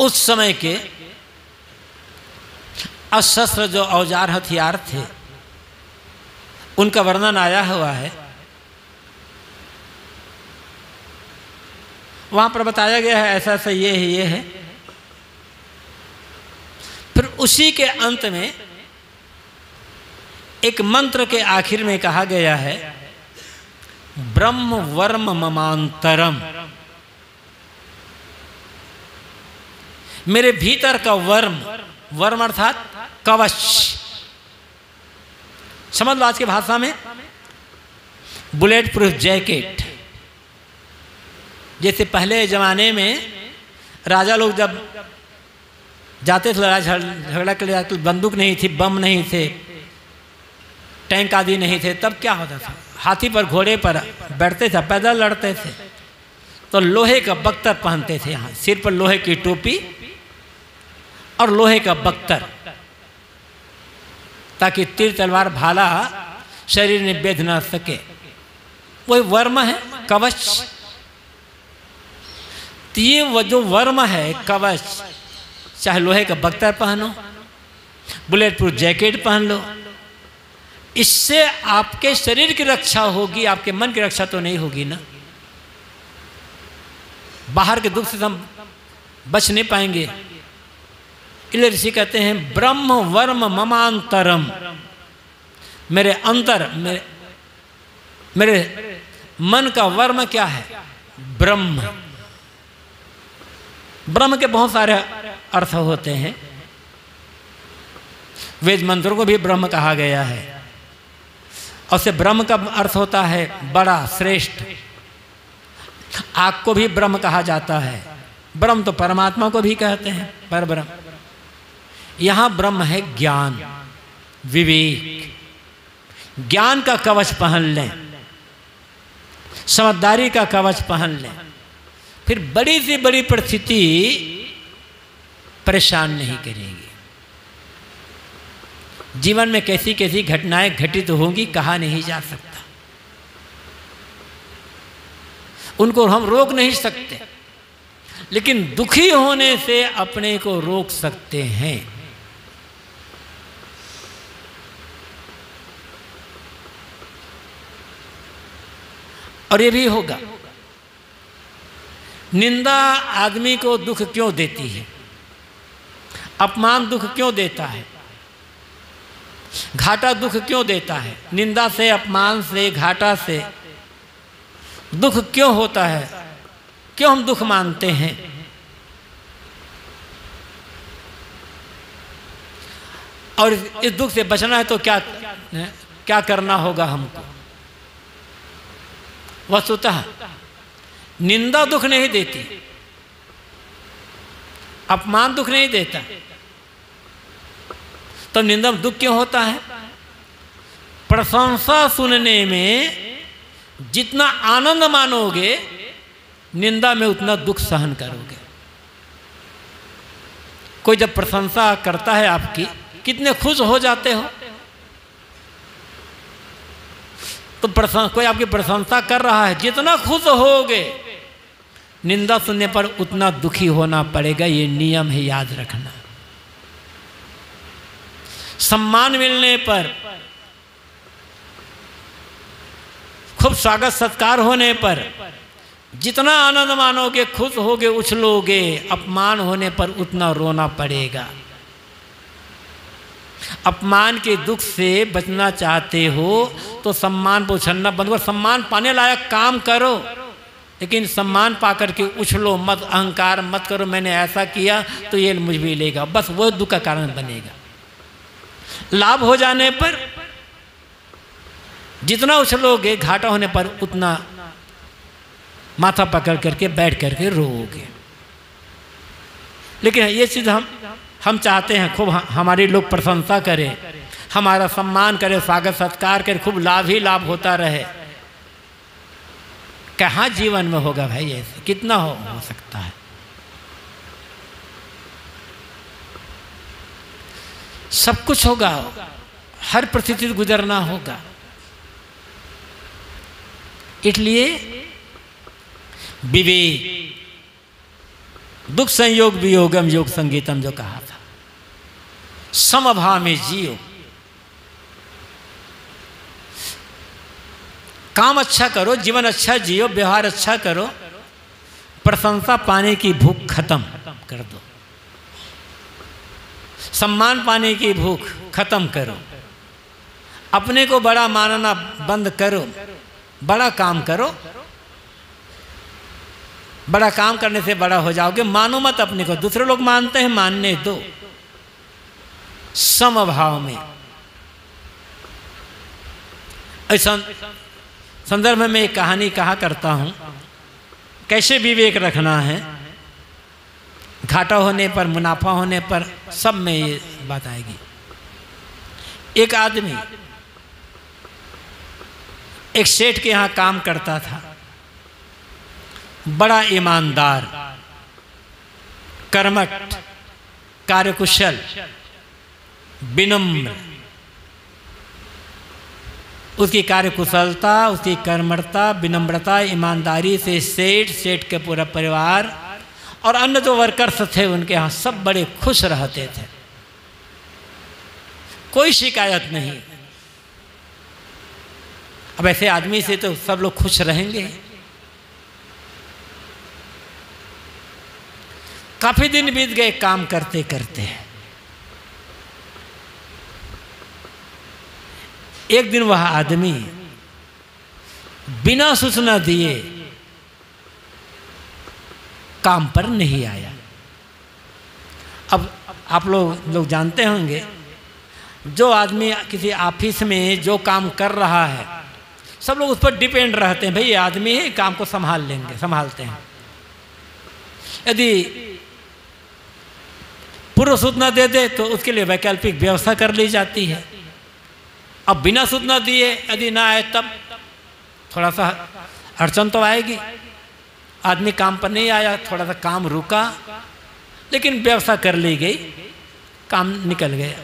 उस समय के अस्त्र जो औजार हथियार थे उनका वर्णन आया हुआ है। वहाँ पर बताया गया है ऐसा ऐसा ये है, ये है। फिर उसी के अंत में एक मंत्र के आखिर में कहा गया है ब्रह्म वर्म ममांतरम, मेरे भीतर का वर्म, वर्म अर्थात कवच, समझ लो आज की भाषा में बुलेट प्रूफ जैकेट। जैसे पहले जमाने में राजा लोग जब जाते थे लड़ाई झगड़ा के लिए, बंदूक नहीं थी, बम नहीं थे, टैंक आदि नहीं थे, तब क्या होता था, हाथी पर घोड़े पर बैठते थे, पैदल लड़ते थे, तो लोहे का बख्तर पहनते थे, यहाँ सिर पर लोहे की टोपी और लोहे का बख्तर, ताकि तीर तलवार भाला शरीर में बेध ना सके। वही वर्म है, कवच। ये जो वर्म है कवच, चाहे लोहे का बख्तर पहनो, बुलेट प्रूफ जैकेट पहन लो, इससे आपके शरीर की रक्षा होगी, आपके मन की रक्षा तो नहीं होगी ना। बाहर के दुख से हम बच नहीं पाएंगे। इसलिए ऋषि कहते हैं ब्रह्म वर्म ममांतरम, मेरे अंतर, मेरे मन का वर्म क्या है, ब्रह्म। ब्रह्म के बहुत सारे अर्थ होते हैं, वेद मंत्रों को भी ब्रह्म कहा गया है। और से ब्रह्म का अर्थ होता है बड़ा, श्रेष्ठ। आग को भी ब्रह्म कहा जाता है, ब्रह्म तो परमात्मा को भी कहते हैं, पर ब्रह्म। यहाँ ब्रह्म है ज्ञान, विवेक। ज्ञान का कवच पहन लें, समझदारी का कवच पहन लें, फिर बड़ी से बड़ी परिस्थिति परेशान नहीं करेगी। जीवन में कैसी कैसी घटनाएं घटित होंगी कहा नहीं जा सकता, उनको हम रोक नहीं सकते, लेकिन दुखी होने से अपने को रोक सकते हैं। और ये भी होगा, निंदा आदमी को दुख क्यों देती है, अपमान दुख क्यों देता है, घाटा दुख क्यों देता है, निंदा से, अपमान से, घाटा से दुख क्यों होता है, क्यों हम दुख मानते हैं। और इस दुख से बचना है तो क्या क्या करना होगा हमको। वस्तुतः निंदा दुख नहीं देती, अपमान दुख नहीं देता, तो निंदा में दुख क्यों होता है। प्रशंसा सुनने में जितना आनंद मानोगे, निंदा में उतना दुख सहन करोगे। कोई जब प्रशंसा करता है आपकी, कितने खुश हो जाते हो। तो कोई आपकी प्रशंसा कर रहा है, जितना खुश होगे, निंदा सुनने पर उतना दुखी होना पड़ेगा। ये नियम है, याद रखना। सम्मान मिलने पर, खूब स्वागत सत्कार होने पर जितना आनंद मानोगे, खुश होगे, उछलोगे, अपमान होने पर उतना रोना पड़ेगा। अपमान के दुख से बचना चाहते हो तो सम्मान पर उछलना बंद करो, सम्मान पाने लायक काम करो। लेकिन सम्मान पाकर के उछलो मत, अहंकार मत करो, मैंने ऐसा किया तो ये मुझ भी लेगा, बस वो दुख का कारण बनेगा। लाभ हो जाने पर जितना उछलोगे, घाटा होने पर उतना माथा पकड़ करके बैठ करके रोओगे। लेकिन ये चीज़ हम चाहते हैं खूब हमारी लोग प्रशंसा करें, हमारा सम्मान करें, स्वागत सत्कार करें, खूब लाभ ही लाभ होता रहे। कहाँ जीवन में होगा भाई ऐसे, कितना हो सकता है। सब कुछ होगा, हर परिस्थिति से गुजरना होगा। इसलिए विवेक, दुख संयोग वियोगम योग संगीतम जो कहा था, समभाव में जियो। काम अच्छा करो, जीवन अच्छा जियो, व्यवहार अच्छा करो, प्रशंसा पाने की भूख खत्म कर दो, सम्मान पाने की भूख खत्म करो, अपने को बड़ा मानना बंद करो, बड़ा काम करो। बड़ा काम करने से बड़ा हो जाओगे। मानो मत अपने को, दूसरे लोग मानते हैं मानने दो, समभाव में। इस संदर्भ में मैं एक कहानी कहा करता हूं, कैसे विवेक रखना है। घाटा होने पर, मुनाफा होने पर, सब में ये बात आएगी। एक आदमी एक सेठ के यहाँ काम करता था, बड़ा ईमानदार, कर्मठ, कार्यकुशल, विनम्र। उसकी कार्यकुशलता, उसकी कर्मठता, विनम्रता, ईमानदारी से सेठ के पूरा परिवार और अन्य जो वर्कर्स थे उनके यहाँ सब बड़े खुश रहते थे, कोई शिकायत नहीं। अब ऐसे आदमी से तो सब लोग खुश रहेंगे। काफी दिन बीत गए काम करते करते। एक दिन वह आदमी बिना सूचना दिए काम पर नहीं आया। अब आप लोग जानते होंगे, जो आदमी किसी ऑफिस में जो काम कर रहा है, सब लोग उस पर डिपेंड रहते हैं, भाई ये आदमी है, काम को संभालते हैं। यदि पूर्व सूचना दे दे तो उसके लिए वैकल्पिक व्यवस्था कर ली जाती है। अब बिना सूचना दिए यदि ना आए तब थोड़ा सा अड़चन तो आएगी। आदमी काम पर नहीं आया, थोड़ा सा काम रुका, लेकिन व्यवस्था कर ली गई, काम निकल गया।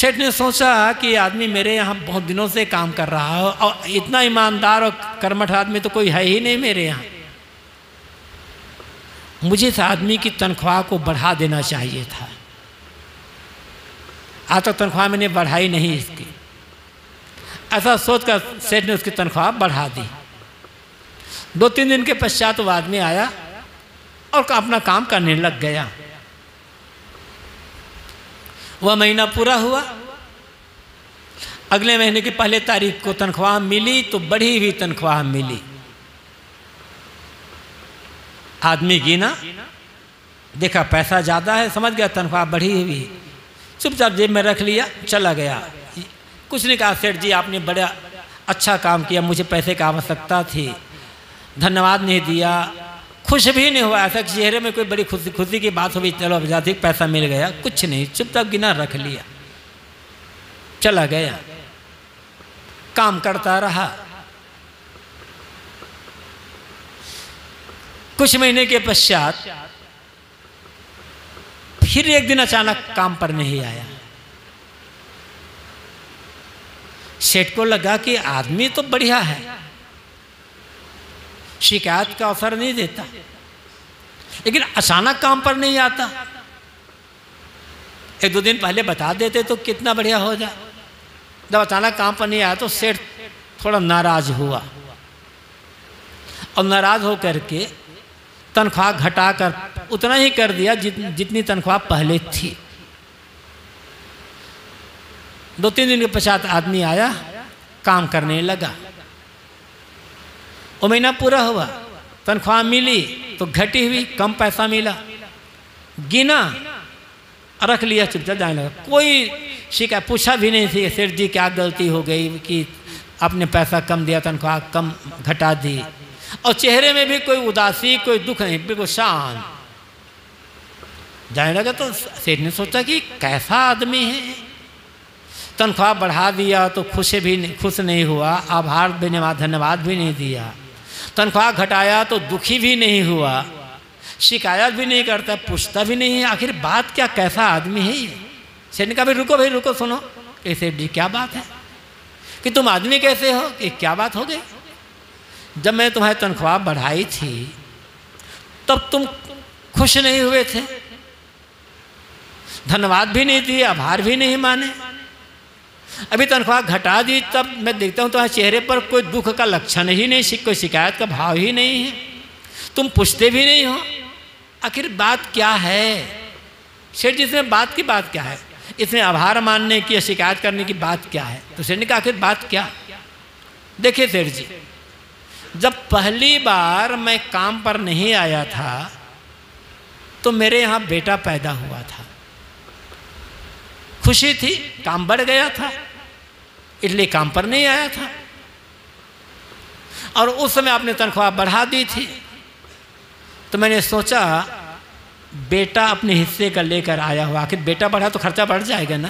सेठ ने सोचा कि आदमी मेरे यहाँ बहुत दिनों से काम कर रहा हो और इतना ईमानदार और कर्मठ आदमी तो कोई है ही नहीं मेरे यहाँ, मुझे इस आदमी की तनख्वाह को बढ़ा देना चाहिए था। आज तक तनख्वाह मैंने बढ़ाई नहीं इसकी। ऐसा सोचकर सेठ ने उसकी तनख्वाह बढ़ा दी। 2-3 दिन के पश्चात वो आदमी आया और अपना काम करने लग गया। वह महीना पूरा हुआ, अगले महीने की पहले तारीख को तनख्वाह मिली तो बढ़ी हुई तनख्वाह मिली। आदमी गिना, देखा पैसा ज़्यादा है, समझ गया तनख्वाह बढ़ी हुई, चुपचाप जेब में रख लिया, चला गया। कुछ नहीं कहा, सेठ जी आपने बड़ा अच्छा काम किया, मुझे पैसे की आवश्यकता थी, धन्यवाद नहीं दिया, खुश भी नहीं हुआ, ऐसा चेहरे में कोई बड़ी खुशी की बात हो गई, चलो अब ज्यादा पैसा मिल गया, कुछ नहीं, चुपचाप गिना रख लिया, चला गया। काम करता रहा। कुछ महीने के पश्चात फिर एक दिन अचानक काम पर नहीं आया। सेठ को लगा कि आदमी तो बढ़िया है, शिकायत का अवसर नहीं देता, लेकिन अचानक काम पर नहीं आता, 1-2 दिन पहले बता देते तो कितना बढ़िया हो जाए। जब अचानक काम पर नहीं आया तो सेठ थोड़ा नाराज हुआ और नाराज होकर के तनख्वाह घटाकर उतना ही कर दिया जितनी तनख्वाह पहले थी। 2-3 दिन के पश्चात आदमी आया, काम करने लगा, वो महीना पूरा हुआ। तनख्वाह मिली तो घटी हुई, कम पैसा मिला, गिना रख लिया, चुपचाप जाने लगा। कोई शिकायत पूछा भी नहीं थी सेठ जी क्या गलती हो गई कि आपने पैसा कम दिया, तनख्वाह कम घटा दी। और चेहरे में भी कोई उदासी कोई दुख नहीं, बिल्कुल शांत जाने लगा। तो सेठ ने सोचा कि कैसा आदमी है, तनख्वाह बढ़ा दिया तो खुश नहीं हुआ, आभार धन्यवाद भी नहीं दिया, तनख्वाह घटाया तो दुखी भी नहीं हुआ, शिकायत भी नहीं करता, पूछता भी नहीं है, आखिर बात क्या, कैसा आदमी है ये। सेठ ने कहा भाई रुको सुनो, कि सेठ जी क्या बात है कि तुम आदमी कैसे हो, कि क्या बात हो गई। जब मैं तुम्हारी तनख्वाह बढ़ाई थी तब तुम खुश नहीं हुए थे, धन्यवाद भी नहीं दिए, आभार भी नहीं माने। अभी तनख्वाह घटा दी तब मैं देखता हूँ तुम्हारे चेहरे पर कोई दुख का लक्षण ही नहीं, कोई शिकायत का भाव ही नहीं है, तुम पूछते भी नहीं हो, आखिर बात क्या है। सेठ जी इसमें बात क्या है, इसमें आभार मानने की या शिकायत करने की बात क्या है। तो सेठ ने कहा आखिर बात क्या। देखिए सेठ जी, जब पहली बार मैं काम पर नहीं आया था तो मेरे यहाँ बेटा पैदा हुआ था, खुशी थी, काम बढ़ गया था, इसलिए काम पर नहीं आया था। और उस समय आपने तनख्वाह बढ़ा दी थी तो मैंने सोचा बेटा अपने हिस्से का लेकर आया हुआ, आखिर बेटा बढ़ा तो खर्चा बढ़ जाएगा ना,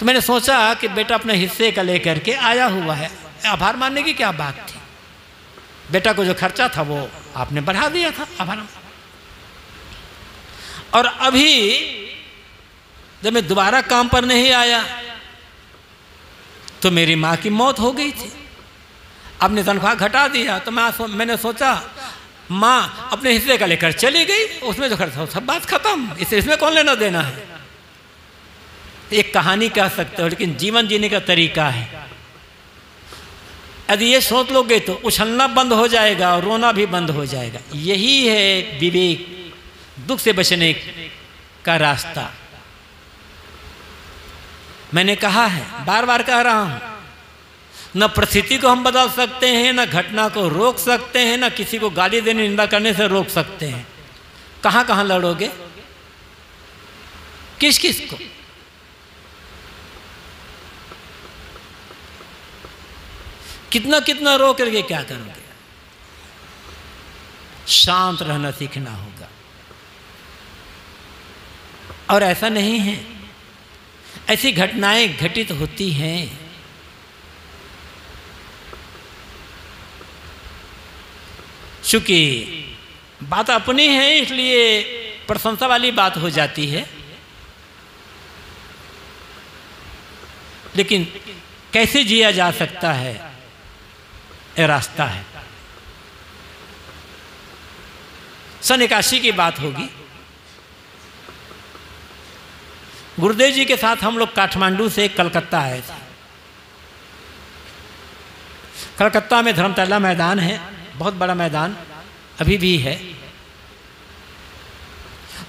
तो मैंने सोचा कि बेटा अपने हिस्से का लेकर के आया हुआ है, आभार मानने की क्या बात थी, बेटा को जो खर्चा था वो आपने बढ़ा दिया था, आभार। और अभी जब मैं दोबारा काम पर नहीं आया तो मेरी माँ की मौत हो गई थी, आपने तनख्वाह घटा दिया तो मैंने सोचा माँ अपने हिस्से का लेकर चली गई, उसमें जो खर्चा सब बात खत्म, इसमें कौन लेना देना है। एक कहानी कह सकते हो लेकिन जीवन जीने का तरीका है। यदि ये सोच लोगे तो उछलना बंद हो जाएगा और रोना भी बंद हो जाएगा। यही है विवेक, दुख से बचने का रास्ता। मैंने कहा है, बार बार कह रहा हूं, न परिस्थिति को हम बदल सकते हैं, न घटना को रोक सकते हैं, न किसी को गाली देने निंदा करने से रोक सकते हैं। कहां कहां लड़ोगे, किस किस को। कितना कितना रो करके क्या करोगे। शांत रहना सीखना होगा। और ऐसा नहीं है, ऐसी घटनाएं घटित होती हैं। चूंकि बात अपनी है इसलिए प्रशंसा वाली बात हो जाती है, लेकिन कैसे जिया जा सकता है रास्ता है। सन 81 की बात होगी, गुरुदेव जी के साथ हम लोग काठमांडू से कलकत्ता आए थे। कलकत्ता में धर्मतला मैदान है, बहुत बड़ा मैदान अभी भी है,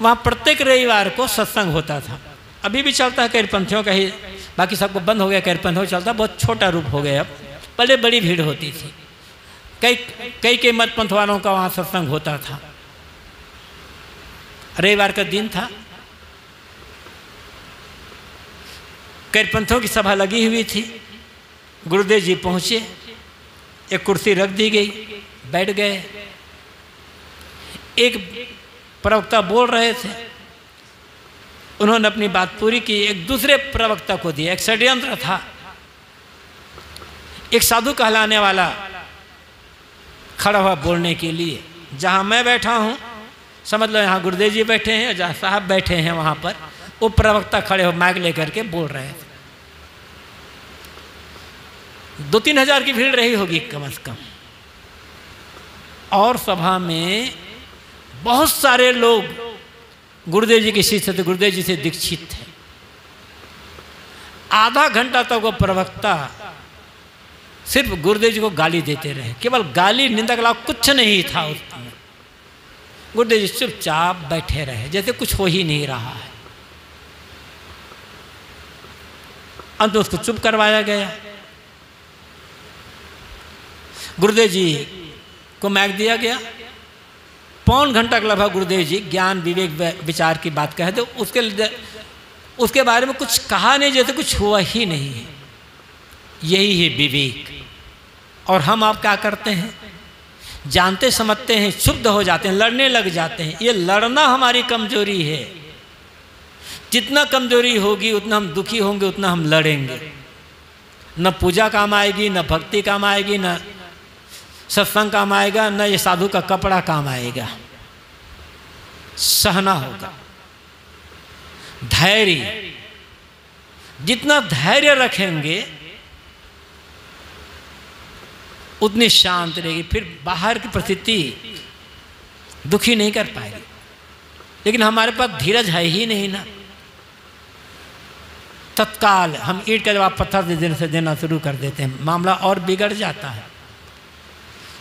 वहाँ प्रत्येक रविवार को सत्संग होता था। अभी भी चलता है कबीरपंथियों का ही, बाकी सबको बंद हो गया, कबीरपंथ चलता, बहुत छोटा रूप हो गया अब, पहले बड़ी भीड़ होती थी, कई मत पंथ वालों का वहाँ सत्संग होता था। रविवार का दिन था, कबीरपंथों की सभा लगी हुई थी। गुरुदेव जी पहुँचे, एक कुर्सी रख दी गई, बैठ गए। एक प्रवक्ता बोल रहे थे, उन्होंने अपनी बात पूरी की, एक दूसरे प्रवक्ता को दिया। एक षड्यंत्र था, एक साधु कहलाने वाला खड़ा हुआ बोलने के लिए। जहाँ मैं बैठा हूँ समझ लो यहाँ गुरुदेव जी बैठे हैं, जहाँ साहब बैठे हैं वहाँ पर वो प्रवक्ता खड़े हो माइक लेकर के बोल रहे थे। 2-3 हज़ार की भीड़ रही होगी कम से कम, और सभा में बहुत सारे लोग गुरुदेव जी के शिष्य थे, गुरुदेव जी से दीक्षित थे। आधा घंटा तक वो प्रवक्ता सिर्फ गुरुदेव जी को गाली देते रहे, केवल गाली, निंदा के अलावा कुछ नहीं था उसमें। गुरुदेव जी चुपचाप बैठे रहे जैसे कुछ हो ही नहीं रहा है। अंत में उसको चुप करवाया गया। गुरुदेव जी को महक दिया गया। पौन घंटा के लगभग गुरुदेव जी ज्ञान विवेक विचार की बात कहे तो उसके बारे में कुछ कहा नहीं, जैसे कुछ हुआ ही नहीं है। यही है विवेक। और हम आप क्या करते हैं, जानते समझते हैं, क्षुब्ध हो जाते हैं, लड़ने लग जाते हैं। ये लड़ना हमारी कमजोरी है। जितना कमजोरी होगी उतना हम दुखी होंगे, उतना हम लड़ेंगे। न पूजा काम आएगी, न भक्ति काम आएगी, न सत्संग काम आएगा, न ये साधु का कपड़ा काम आएगा। सहना होगा, धैर्य। जितना धैर्य रखेंगे उतनी शांत रहेगी, फिर बाहर की परिस्थिति दुखी नहीं कर पाएगी। लेकिन हमारे पास धीरज है ही नहीं ना। तत्काल हम ईंट का जवाब पत्थर से देना शुरू कर देते हैं, मामला और बिगड़ जाता है।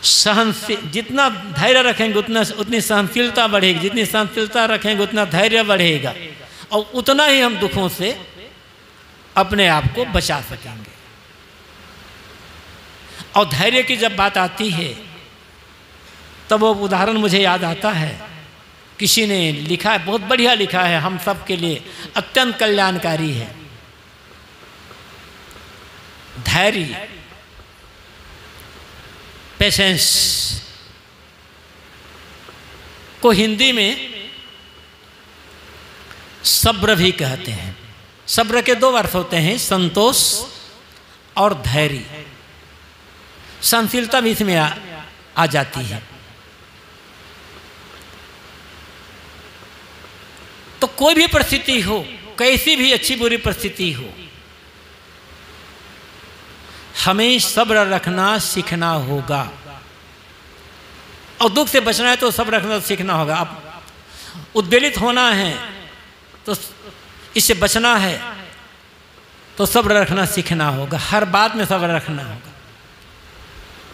सहनशील, जितना धैर्य रखेंगे उतनी सहनशीलता बढ़ेगी, जितनी सहनशीलता रखेंगे उतना धैर्य बढ़ेगा, और उतना ही हम दुखों से अपने आप को बचा सकेंगे। और धैर्य की जब बात आती है तब वो उदाहरण मुझे याद आता है। किसी ने लिखा है, बहुत बढ़िया लिखा है, हम सब के लिए अत्यंत कल्याणकारी है। धैर्य, पेशेंस को हिंदी में सब्र भी कहते हैं। सब्र के दो अर्थ होते हैं, संतोष और धैर्य। सहनशीलता भी इसमें आ जाती है। तो कोई भी परिस्थिति हो, कैसी भी अच्छी बुरी परिस्थिति हो, हमें सब्र रखना सीखना होगा। और दुख से बचना है तो सब्र रखना सीखना होगा। अब उद्वेलित होना है तो इससे बचना है तो सब्र रखना सीखना होगा। हर बात में सब्र रखना होगा।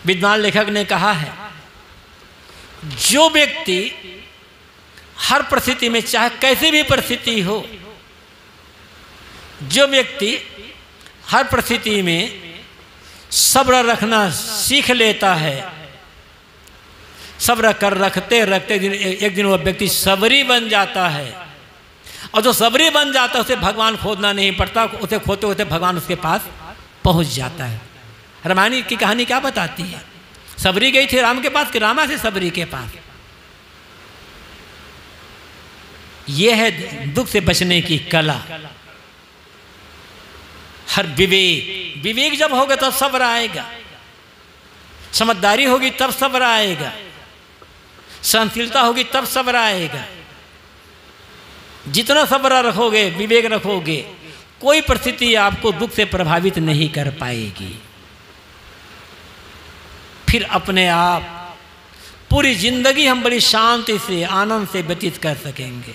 विद्वान लेखक ने कहा है, जो व्यक्ति हर परिस्थिति में, चाहे कैसी भी परिस्थिति हो, जो व्यक्ति हर परिस्थिति में सब्र रखना सीख लेता है, सब्र कर रखते रखते एक दिन वह व्यक्ति सबरी बन जाता है। और जो सबरी बन जाता है उसे भगवान खोजना नहीं पड़ता, उसे खोते होते भगवान उसके पास पहुंच जाता है। रामायण की कहानी क्या बताती है, सबरी गई थी राम के पास कि रामा से सबरी के पास। यह है दुख से बचने की कला। हर विवेक, विवेक जब होगा तब सब्र आएगा, समझदारी होगी तब सब्र आएगा, सहनशीलता होगी तब सब्र आएगा। जितना सब्र रखोगे, विवेक रखोगे, कोई परिस्थिति आपको दुख से प्रभावित नहीं कर पाएगी। फिर अपने आप पूरी जिंदगी हम बड़ी शांति से, आनंद से व्यतीत कर सकेंगे।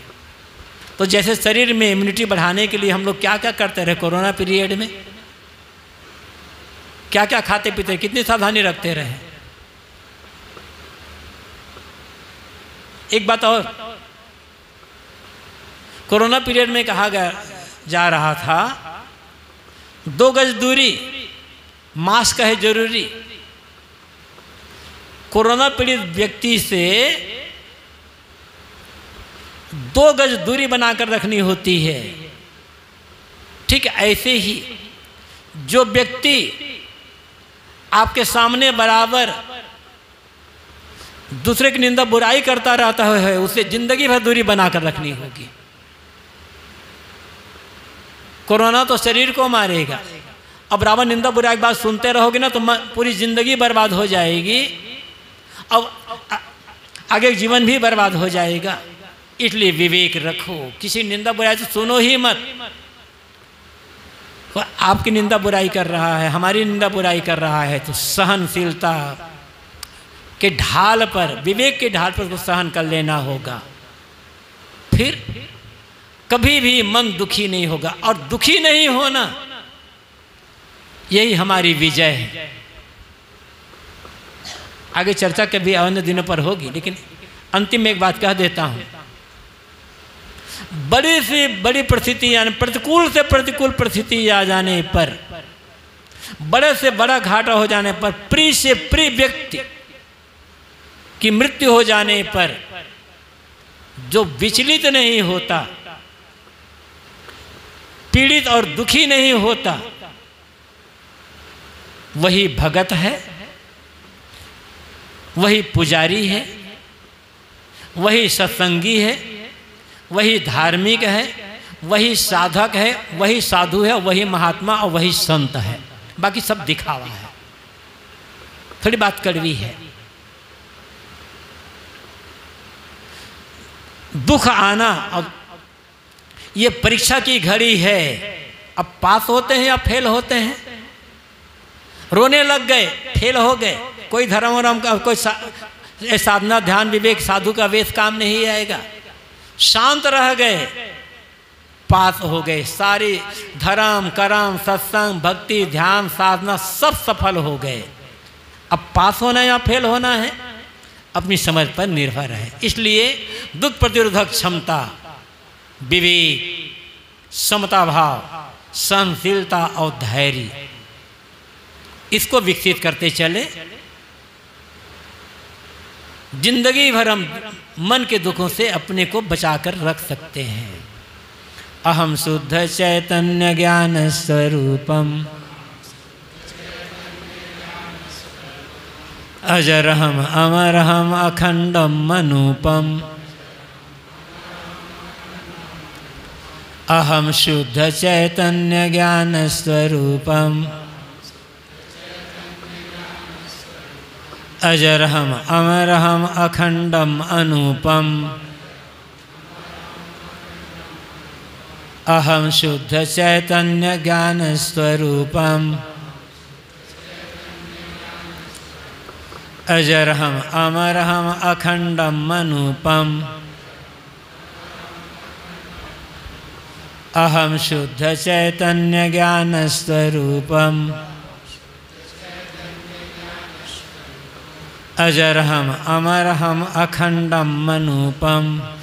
तो जैसे शरीर में इम्यूनिटी बढ़ाने के लिए हम लोग क्या क्या करते रहे, कोरोना पीरियड में क्या क्या खाते पीते, कितनी सावधानी रखते रहे। एक बात और, कोरोना पीरियड में कहा जा रहा था 2 गज दूरी, मास्क है जरूरी। कोरोना पीड़ित व्यक्ति से 2 गज दूरी बनाकर रखनी होती है। ठीक ऐसे ही जो व्यक्ति आपके सामने बराबर दूसरे की निंदा बुराई करता रहता है, उसे जिंदगी भर दूरी बनाकर रखनी होगी। कोरोना तो शरीर को मारेगा, अब बराबर निंदा बुराई की बात सुनते रहोगे ना तो पूरी जिंदगी बर्बाद हो जाएगी, अब आगे जीवन भी बर्बाद हो जाएगा। इसलिए विवेक रखो, किसी निंदा बुराई तो सुनो ही मत। आपकी निंदा बुराई कर रहा है, हमारी निंदा बुराई कर रहा है, तो सहनशीलता के ढाल पर, विवेक के ढाल पर उसको सहन कर लेना होगा। फिर कभी भी मन दुखी नहीं होगा। और दुखी नहीं होना, यही हमारी विजय है। आगे चर्चा कभी अन्य दिनों पर होगी, लेकिन अंतिम में एक बात कह देता हूं। बड़ी से बड़ी परिस्थिति, यानी प्रतिकूल से प्रतिकूल परिस्थिति आ जाने पर, बड़े से बड़ा घाटा हो जाने पर, प्रिय से प्रिय व्यक्ति कि मृत्यु हो जाने पर जो विचलित नहीं होता, पीड़ित और दुखी नहीं होता, वही भगत है, वही पुजारी है, वही सत्संगी है, वही धार्मिक है, वही साधक है, वही साधु है, वही महात्मा और वही संत है। बाकी सब दिखावा है, थोड़ी बात कड़वी है। दुख आना अब ये परीक्षा की घड़ी है, अब पास होते हैं या फेल होते हैं। रोने लग गए, फेल हो गए, कोई धर्म वरम का कोई साधना ध्यान विवेक साधु का वेश काम नहीं आएगा। शांत रह गए, पास हो गए, सारी धर्म कर्म सत्संग भक्ति ध्यान साधना सब सफल हो गए। अब पास होना या फेल होना है अपनी समझ पर निर्भर है। इसलिए दुख प्रतिरोधक क्षमता, विवेक, समता भाव, सहनशीलता और धैर्य, इसको विकसित करते चले। जिंदगी भर हम मन के दुखों से अपने को बचाकर रख सकते हैं। अहम शुद्ध चैतन्य ज्ञान स्वरूपम अजरहम अमरहम अखंडम मनूपम। अहम शुद्ध चैतन्य ज्ञान स्वरूपम अजरहम अमरहम अखंडम अनुपम। अहम शुद्ध चैतन्य ज्ञान स्वरूपम अजरहम अमरहम अखंडम अनुपम। अहम शुद्ध चैतन्य ज्ञान स्वरूपम अजरहम अमरहम अखंडम मनूपम।